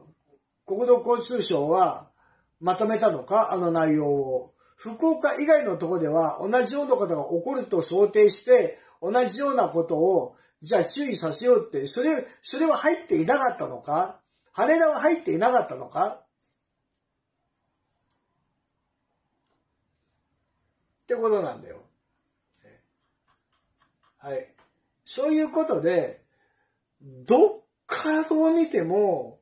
国土交通省は、まとめたのか、あの内容を。福岡以外のところでは同じようなことが起こると想定して、同じようなことを、じゃあ注意させようって、それ、それは入っていなかったのか?羽田は入っていなかったのか?ってことなんだよ。はい。そういうことで、どっからどう見ても、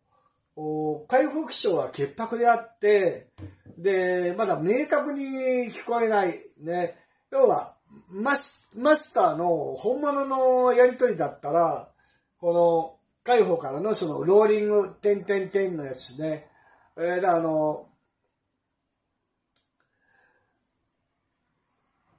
海保機長は潔白であって、で、まだ明確に聞こえない。ね。要は、マス、マスターの本物のやりとりだったら、この、海保からのその、ローリング、点点点のやつね。えー、だあの、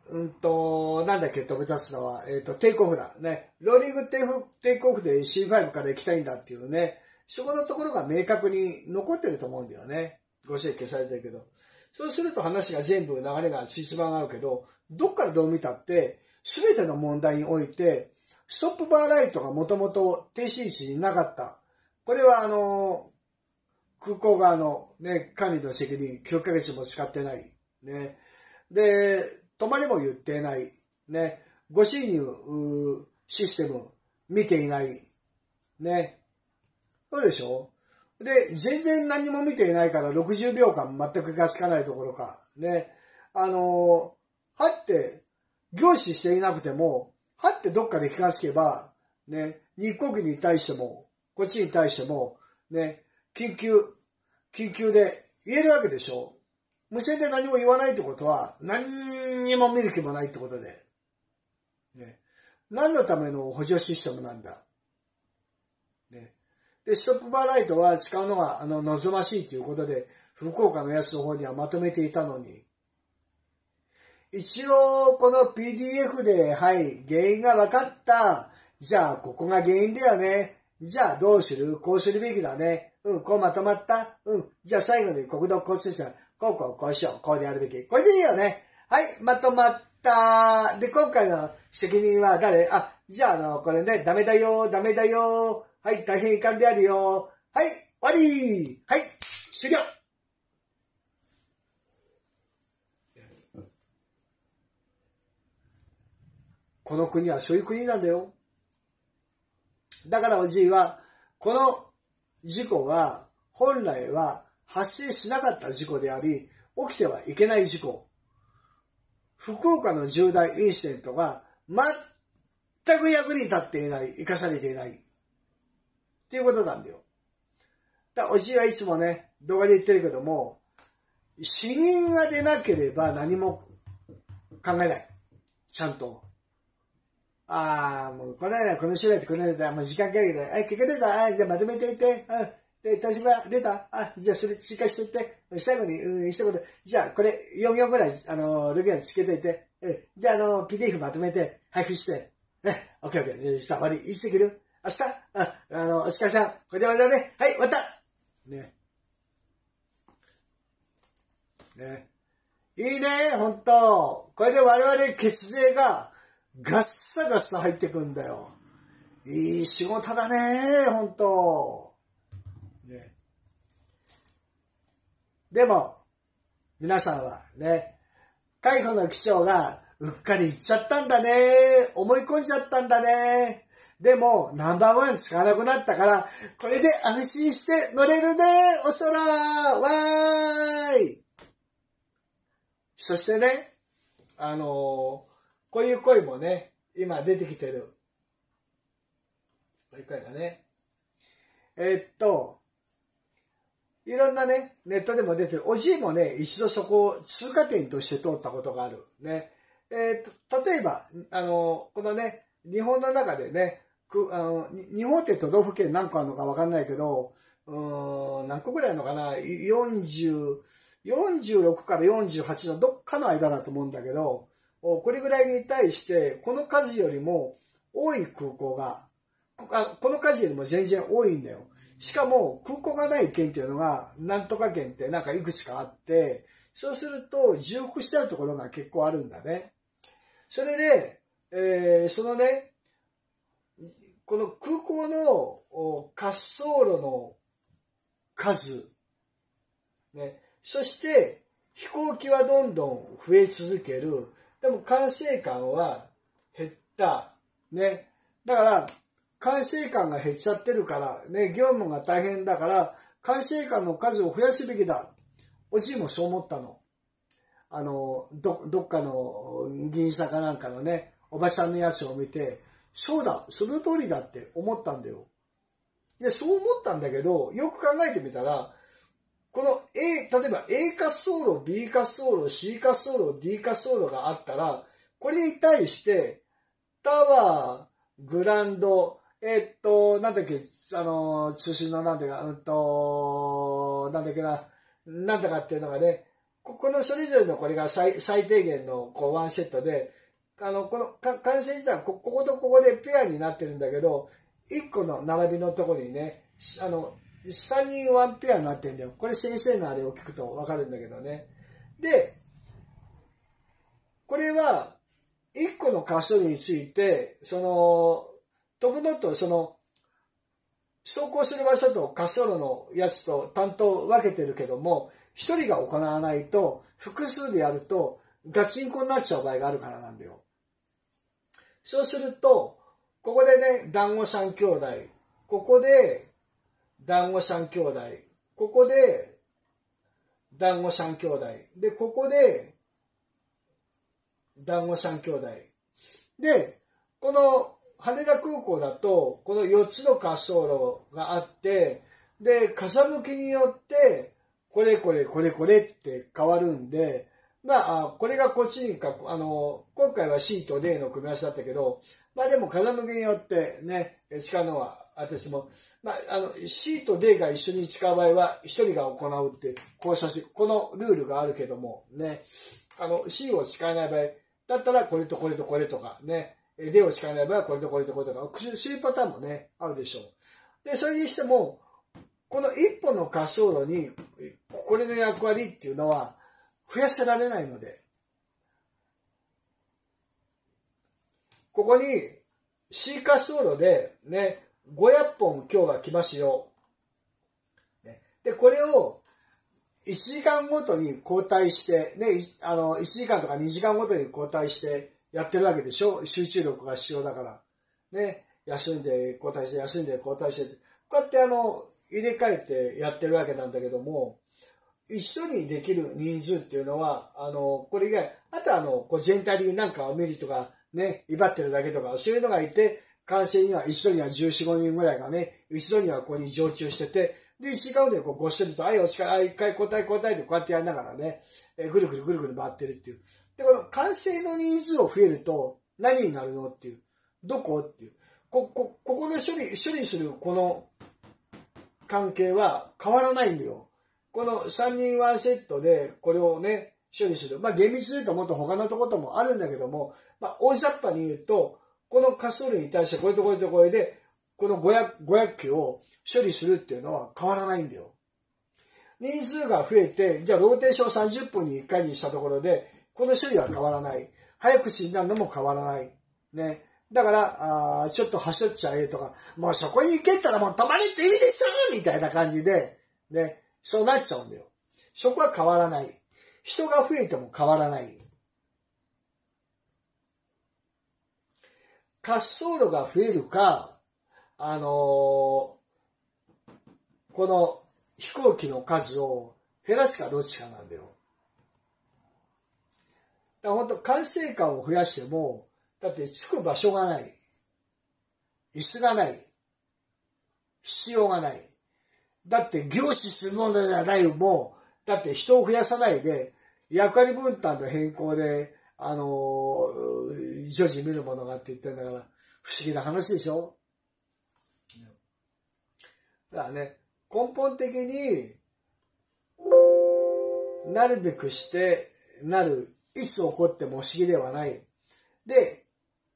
うんと、なんだっけ、飛び出すのは、えっと、テイクオフだ。ね。ローリングテイク、テイクオフで シーファイブ から行きたいんだっていうね。そこのところが明確に残ってると思うんだよね。ご指摘されてるけど。そうすると話が全部流れがついつまがあるけど、どっからどう見たって、すべての問題において、ストップバーライトがもともと停止位置になかった。これはあの、空港側のね、管理の責任、きゅうかげつも使ってない。ね。で、止まりも言っていない。ね。ご侵入システム見ていない。ね。そうでしょ?で、全然何も見ていないからろくじゅうびょうかん全く気がつかないところか。ね。あのー、はって、凝視していなくても、はってどっかで気がつけば、ね、日航機に対しても、こっちに対しても、ね、緊急、緊急で言えるわけでしょ?無線で何も言わないってことは、何にも見る気もないってことで。ね。何のための補助システムなんだ。ね、でストップバーライトは使うのがあの望ましいということで福岡のやつの方にはまとめていたのに、一応この ピーディーエフ ではい原因が分かった、じゃあここが原因だよね、じゃあどうする、こうするべきだね、うん、こうまとまった、うん、じゃあ最後に国土交通省こうこうこうしよう、こうでやるべき、これでいいよね、はいまとまった。で今回の責任は誰、あじゃああのこれねダメだよダメだよ、はい大変遺憾であるよ、はい終わり、はい終了。この国はそういう国なんだよ。だからおじいはこの事故は本来は発生しなかった事故であり起きてはいけない事故、福岡の重大インシデントが全く役に立っていない、生かされていないっていうことなんだよ。だからおじいはいつもね動画で言ってるけども、死人が出なければ何も考えない、ちゃんと。ああ、もう、この間、この種類ってこの間、もう時間かかるけど、あ、結果出た、あ、じゃあまとめていって、うん、で、対象が出た、あ、じゃあそれ追加していって、最後に、うん、一言、じゃあこれよん行ぐらい、あの、ログインつけといて、うん、で、あの、ピーディーエフ まとめて、配布して、うん、オッケーオッケー、さあ終わり、いつできる？明日？うん、あの、お疲れさん、これで終わりだね、はい、終わった！ね。ね。いいね、ほんと。これで我々血税が、ガッサガッサ入ってくんだよ。いい仕事だね、ほんと。ね、でも、皆さんはね、海保の機長がうっかり言っちゃったんだね。思い込んじゃったんだね。でも、ナンバーワン使わなくなったから、これで安心して乗れるね、お空わーい。そしてね、あのー、こういう声もね、今出てきてる。こういう声がね。えー、っと、いろんなね、ネットでも出てる。おじいもね、一度そこを通過点として通ったことがある。ね。えー、っと、例えば、あの、このね、日本の中でね、くあの日本って都道府県何個あるのかわかんないけど、うーん、何個ぐらいあるのかな ?よんじゅう、よんじゅうろくからよんじゅうはちのどっかの間だと思うんだけど、これぐらいに対して、この数よりも多い空港が、この数よりも全然多いんだよ。しかも空港がない県っていうのが、なんとか県ってなんかいくつかあって、そうすると重複してあるところが結構あるんだね。それで、えー、そのね、この空港の滑走路の数、ね、そして飛行機はどんどん増え続ける。でも管制官は減った。ね。だから、管制官が減っちゃってるから、ね、業務が大変だから、管制官の数を増やすべきだ。おじいもそう思ったの。あの、ど、どっかの議員さんかなんかのね、おばちゃんのやつを見て、そうだ、その通りだって思ったんだよ。いや、そう思ったんだけど、よく考えてみたら、この A、例えば A 滑走路、B 滑走路、C 滑走路、D 滑走路があったら、これに対して、タワー、グランド、えっと、なんだっけ、あの、中心のなんだか、うんと、なんだっけな、なんだかっていうのがね、ここのそれぞれのこれが 最, 最低限のこうワンセットで、あの、この完成自体はここことここでペアになってるんだけど、いっこの並びのところにね、あの、さんにんワンペアになってんだよ。これ先生のあれを聞くとわかるんだけどね。で、これはいっこの箇所について、その、飛ぶのと、その、走行する場所と滑走路のやつと担当分けてるけども、ひとりが行わないと、複数でやるとガチンコになっちゃう場合があるからなんだよ。そうすると、ここでね、団子さん兄弟、ここで、団子さん兄弟、ここで団子さん兄弟で、ここで団子さん兄弟で、この羽田空港だとこのよっつの滑走路があって、で風向きによってこれこれこれこれって変わるんで、まあこれがこっちにか、あの今回は シー と ディー の組み合わせだったけど、まあでも風向きによってね、誓うのは私も、まあ、あの、C と D が一緒に誓う場合は、一人が行うって、こうしたし、このルールがあるけども、ね、あの、C を誓えない場合、だったらこれとこれとこれとか、ね、D を誓えない場合はこれとこれとこれとか、そういうパターンもね、あるでしょう。で、それにしても、この一本の滑走路に、これの役割っていうのは、増やせられないので、ここに C 滑走路でね、ごひゃっぽん今日は来ますよ。で、これをいちじかんごとに交代して、ね、あのいちじかんとかにじかんごとに交代してやってるわけでしょ。集中力が必要だから。ね、休んで交代して、休んで交代して、こうやってあの入れ替えてやってるわけなんだけども、一度にできる人数っていうのは、あの、これ以外、あとあの、こうジェンダリーなんかを見るとか、ね、威張ってるだけとか、そういうのがいて、完成には一度にはじゅうよん、ごにんぐらいがね、一度にはここに常駐してて、で、一時間でこうご種類と、あい、お力、あい、一回交代交代でこうやってやりながらね、えぐるぐるぐるぐる回ってるっていう。で、この完成の人数を増えると、何になるのっていう。どこっていう。こ、こ、ここで処理、処理するこの関係は変わらないんだよ。このさんにんワンセットでこれをね、処理する。まあ厳密に言うともっと他のところともあるんだけども、まあ大雑把に言うと、この滑走路に対してこれとこれとこれで、このごひゃく、ごひゃくきゅうを処理するっていうのは変わらないんだよ。人数が増えて、じゃあローテーションさんじゅっぷんにいっかいにしたところで、この処理は変わらない。早口になるのも変わらない。ね。だから、あちょっと走っちゃえとか、もうそこに行けたらもう止まれって意味でしょみたいな感じで、ね。そうなっちゃうんだよ。そこは変わらない。人が増えても変わらない。滑走路が増えるか、あのー、この飛行機の数を減らすかどっちかなんだよ。だから本当、管制官を増やしても、だって着く場所がない。椅子がない。必要がない。だって凝視するものじゃないもう、だって人を増やさないで、役割分担の変更で、あのー、常時見るものがって言ってるんだから、不思議な話でしょ？だからね、根本的になるべくしてなる、いつ起こっても不思議ではない。で、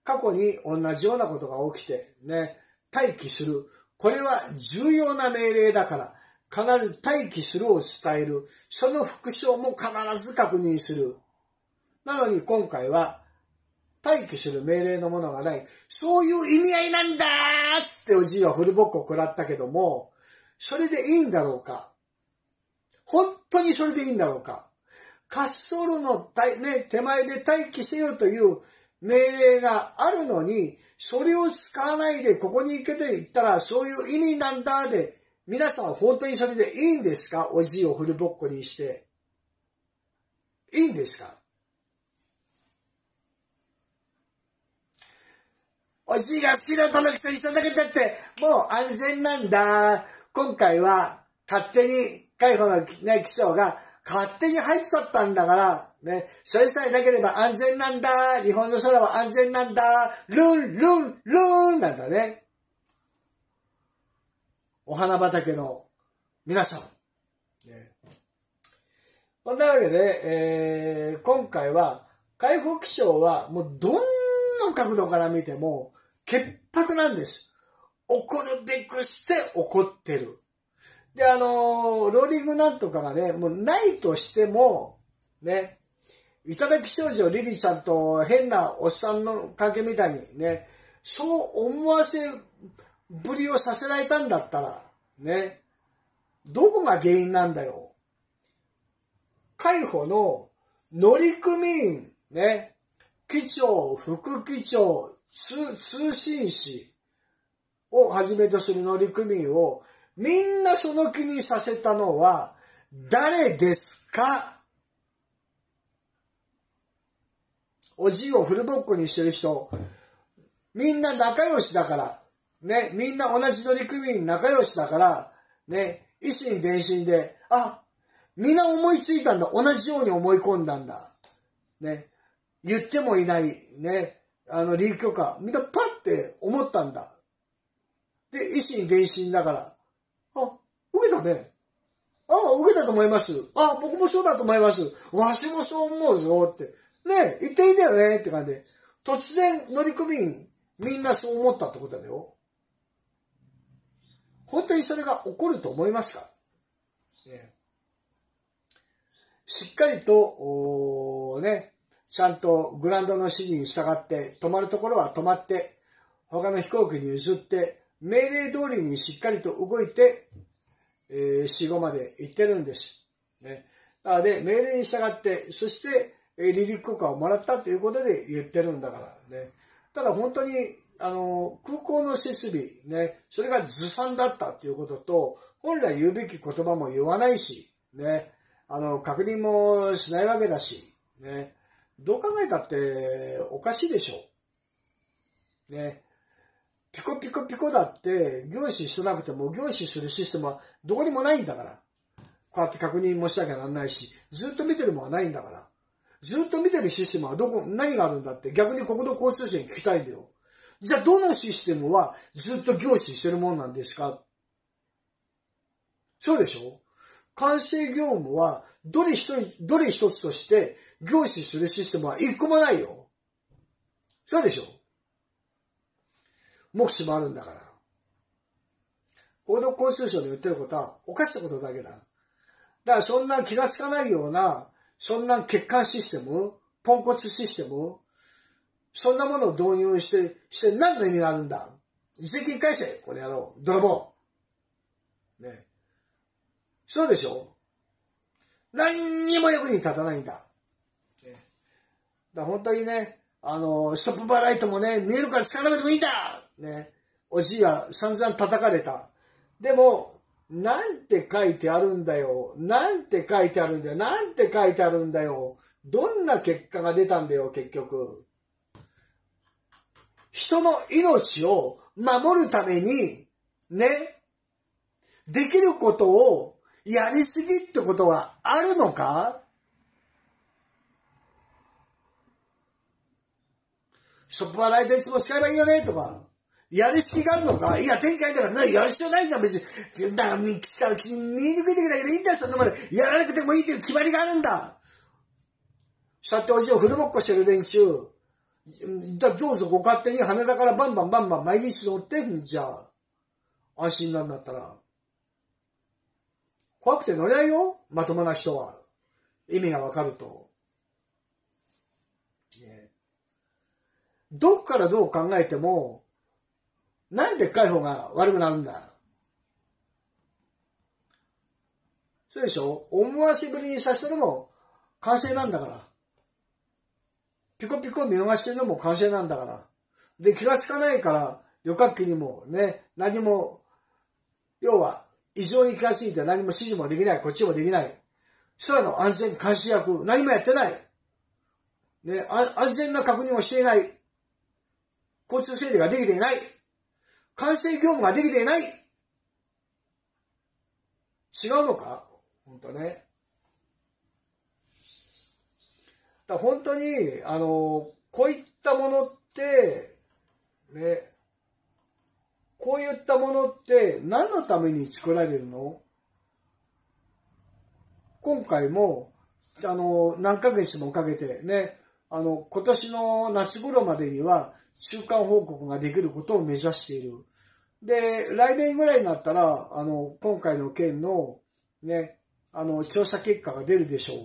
過去に同じようなことが起きて、ね、待機する。これは重要な命令だから、必ず待機するを伝える。その復唱も必ず確認する。なのに今回は、待機する命令のものがない。そういう意味合いなんだーつっておじいはフルボッコを食らったけども、それでいいんだろうか。本当にそれでいいんだろうか。滑走路の、ね、手前で待機せよという命令があるのに、それを使わないでここに行けと言ったらそういう意味なんだで、皆さん本当にそれでいいんですか？おじいをフルボッコにして。いいんですか？おじいが好きなためくせにしただけだって、もう安全なんだ。今回は勝手に海保のね、機長が勝手に入っちゃったんだから、ね、それさえなければ安全なんだ、日本の空は安全なんだ、ルンルンルンなんだね。お花畑の皆さん。ね、そんなわけで、えー、今回は海保気象はもうどんな角度から見ても潔白なんです。怒るべくして怒ってる。で、あのー、ローリングなんとかがね、もうないとしても、ね、頂き少女リリーちゃんと変なおっさんの関係みたいにね、そう思わせぶりをさせられたんだったら、ね、どこが原因なんだよ。海保の乗組員、ね、機長、副機長、通、通信士をはじめとする乗組員をみんなその気にさせたのは誰ですか？おじいをフルボッコにしてる人、みんな仲良しだから、ね、みんな同じ乗組員仲良しだから、ね、一心伝心で、あ、みんな思いついたんだ、同じように思い込んだんだ、ね、言ってもいない、ね、あの、離陸許可、みんなパ思ったんだ。で、維新原神だから、あ、受けたね。ああ、受けたと思います。あ、僕もそうだと思います。わしもそう思うぞって。ねえ、言っていいんだよねって感じで。突然乗組員、みんなそう思ったってことだよ。本当にそれが起こると思いますか？ね、しっかりと、ね、ちゃんとグランドの指示に従って、止まるところは止まって、他の飛行機に譲って、命令通りにしっかりと動いて、えー、死後まで行ってるんです。ね、なので、命令に従って、そして、離陸許可をもらったということで言ってるんだからね。ただ本当に、あの、空港の設備、ね、それがずさんだったということと、本来言うべき言葉も言わないし、ね、あの、確認もしないわけだし、ね、どう考えたっておかしいでしょ。ね、ピコピコピコだって、凝視してなくても、凝視するシステムはどこにもないんだから。こうやって確認もしなきゃなんないし、ずっと見てるもんはないんだから。ずっと見てるシステムはどこ、何があるんだって逆に国土交通省に聞きたいんだよ。じゃあどのシステムはずっと凝視してるもんなんですか？そうでしょ？管制業務はどれ一人、どれ一つとして凝視するシステムは一個もないよ。そうでしょ？目視もあるんだから。国土交通省の言ってることはおかしいことだけだ。だからそんな気がつかないようなそんな欠陥システム、ポンコツシステム、そんなものを導入して、して何の意味があるんだ？自責返せ、この野郎、泥棒。ね。そうでしょ？何にも役に立たないんだ。ね、だから本当にね、あの、ストップバーライトもね、見えるから使わなくてもいいんだ！ね。おじいは散々叩かれた。でも、なんて書いてあるんだよ。なんて書いてあるんだよ。なんて書いてあるんだよ。どんな結果が出たんだよ、結局。人の命を守るために、ね、できることをやりすぎってことはあるのか？ショップはライトいつも使えばいいよね、とか。やりすぎがあるのか？いや、天気入ったから、やる必要ないじゃん、別に。だから、見にくい時だけどいいんだよ、そんなまで。やらなくてもいいという決まりがあるんだ。そうやっておじをフルボッコしてる連中。だどうぞご勝手に羽田からバンバンバンバン毎日乗ってんじゃあ。安心なんだったら。怖くて乗れないよ、まともな人は。意味がわかると。ね、どっからどう考えても、なんで海保が悪くなるんだ。そうでしょ？思わせぶりにさせたのも完成なんだから。ピコピコ見逃してるのも完成なんだから。で、気がつかないから、旅客機にもね、何も、要は、異常に気がついて何も指示もできない、こっちもできない。空の安全監視役、何もやってない。ね、安全な確認をしていない。交通整理ができていない。管制業務ができていない。違うのか本当ね。だ本当に、あの、こういったものって、ね、こういったものって何のために作られるの？今回も、あの、何ヶ月もかけてね、あの、今年の夏頃までには、中間報告ができることを目指している。で、来年ぐらいになったら、あの、今回の件の、ね、あの、調査結果が出るでしょ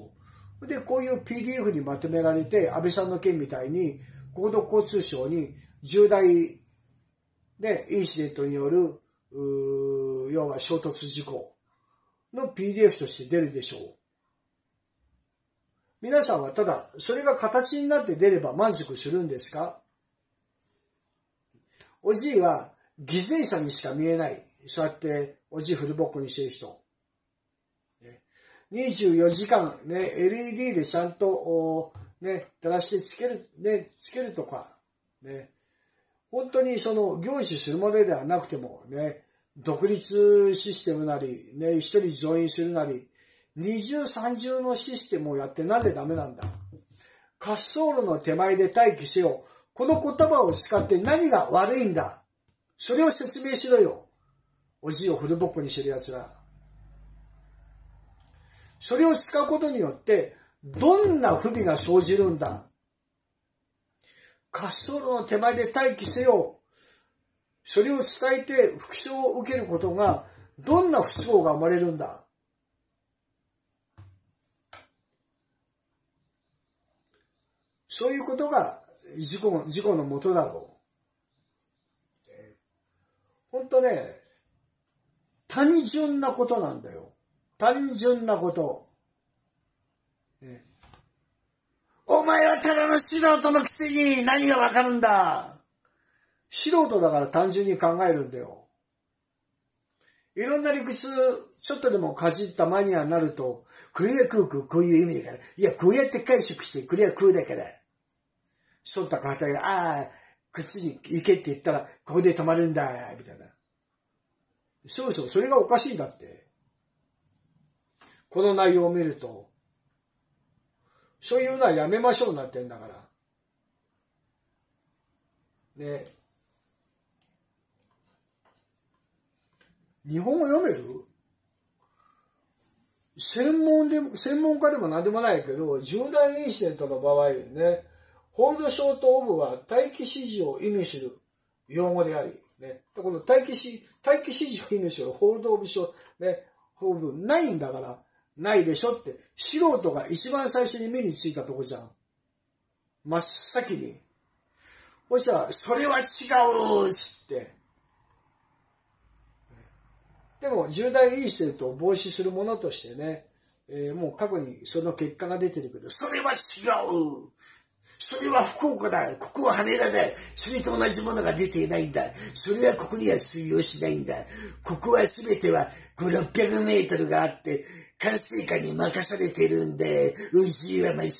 う。で、こういう ピーディーエフ にまとめられて、安倍さんの件みたいに、国土交通省に重大、ね、インシデントによる、うー、要は衝突事故の ピーディーエフ として出るでしょう。皆さんはただ、それが形になって出れば満足するんですか？おじいは偽善者にしか見えない。そうやっておじいフルボッコにしてる人。にじゅうよじかんね、エルイーディー でちゃんと、ね、照らしてつける、ね、つけるとか、ね。本当にその、凝視するものではなくても、ね、独立システムなり、ね、一人増員するなり、二重三重のシステムをやってなぜダメなんだ。滑走路の手前で待機せよ。この言葉を使って何が悪いんだ。それを説明しろよ。おじいを古ぼっこにしてる奴ら。それを使うことによって、どんな不備が生じるんだ。滑走路の手前で待機せよ。それを伝えて復唱を受けることが、どんな不都合が生まれるんだ。そういうことが事故、事故のもとだろう。ほんとね、単純なことなんだよ。単純なこと。ね、お前はただの素人のくせに何がわかるんだ。素人だから単純に考えるんだよ。いろんな理屈、ちょっとでもかじったマニアになると、栗は食う食う、こういう意味だから。いや、こうやって解釈して、栗は食うだから。忖度働いて、ああ、こっちに行けって言ったら、ここで止まるんだ、みたいな。そうそう、それがおかしいんだって。この内容を見ると、そういうのはやめましょうなってんだから。ね。日本語読める？専門で、専門家でも何でもないけど、重大インシデントの場合ね、ホールドショートオブは待機指示を意味する用語であり、ね、この待機し、待機指示を意味するホールドオブショート、ね、ホールドないんだから、ないでしょって、素人が一番最初に目についたとこじゃん。真っ先に。そしたら、それは違うって。でも、重大インシデントを防止するものとしてね、えー、もう過去にその結果が出てるけど、それは違う。それは福岡だ。ここは羽田だ。それと同じものが出ていないんだ。それはここには通用しないんだ。ここは全てはごひゃく、ろっぴゃくメートルがあって、管制官に任されてるんで、うちは間違っ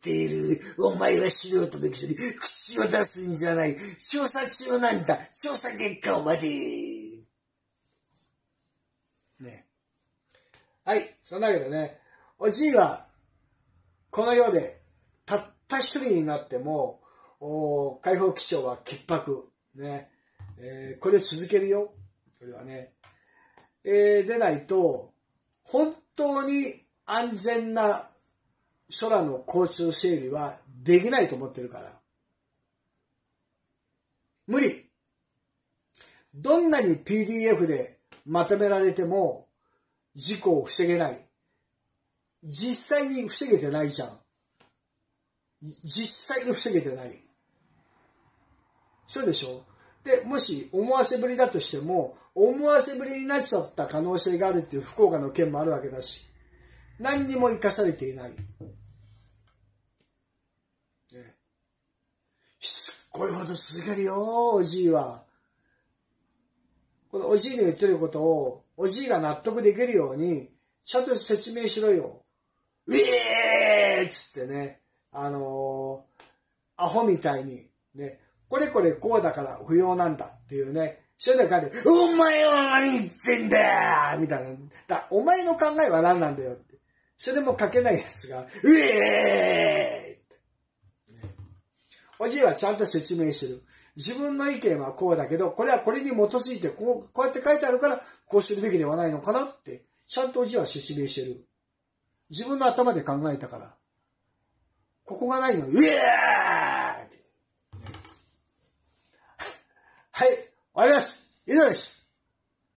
ている。お前は素人のくせに口を出すんじゃない。調査中なんだ。調査結果を待て。はい。そんなわけでね、おじいは、この世で、たった一人になっても、お解放基調は潔白。ね。えー、これを続けるよ。これはね。えー、でないと、本当に安全な空の交通整理はできないと思ってるから。無理。どんなに ピーディーエフ でまとめられても、事故を防げない。実際に防げてないじゃん。実際に防げてない。そうでしょ？で、もし思わせぶりだとしても、思わせぶりになっちゃった可能性があるっていう福岡の件もあるわけだし、何にも生かされていない。ね、すっごいほど続けるよ、おじいは。このおじいの言ってることを、おじいが納得できるように、ちゃんと説明しろよ。ウィーっつってね、あのー、アホみたいに、ね、これこれこうだから不要なんだっていうね、そういうのが書いて、お前は何言ってんだーみたいな。だお前の考えは何なんだよって。それも書けないやつが、ウィーって、ね。おじいはちゃんと説明する。自分の意見はこうだけど、これはこれに基づいてこう、こうやって書いてあるから、こうするべきではないのかなって、ちゃんとおじは説明してる。自分の頭で考えたから。ここがないの、うえーはい、終わります。以上です。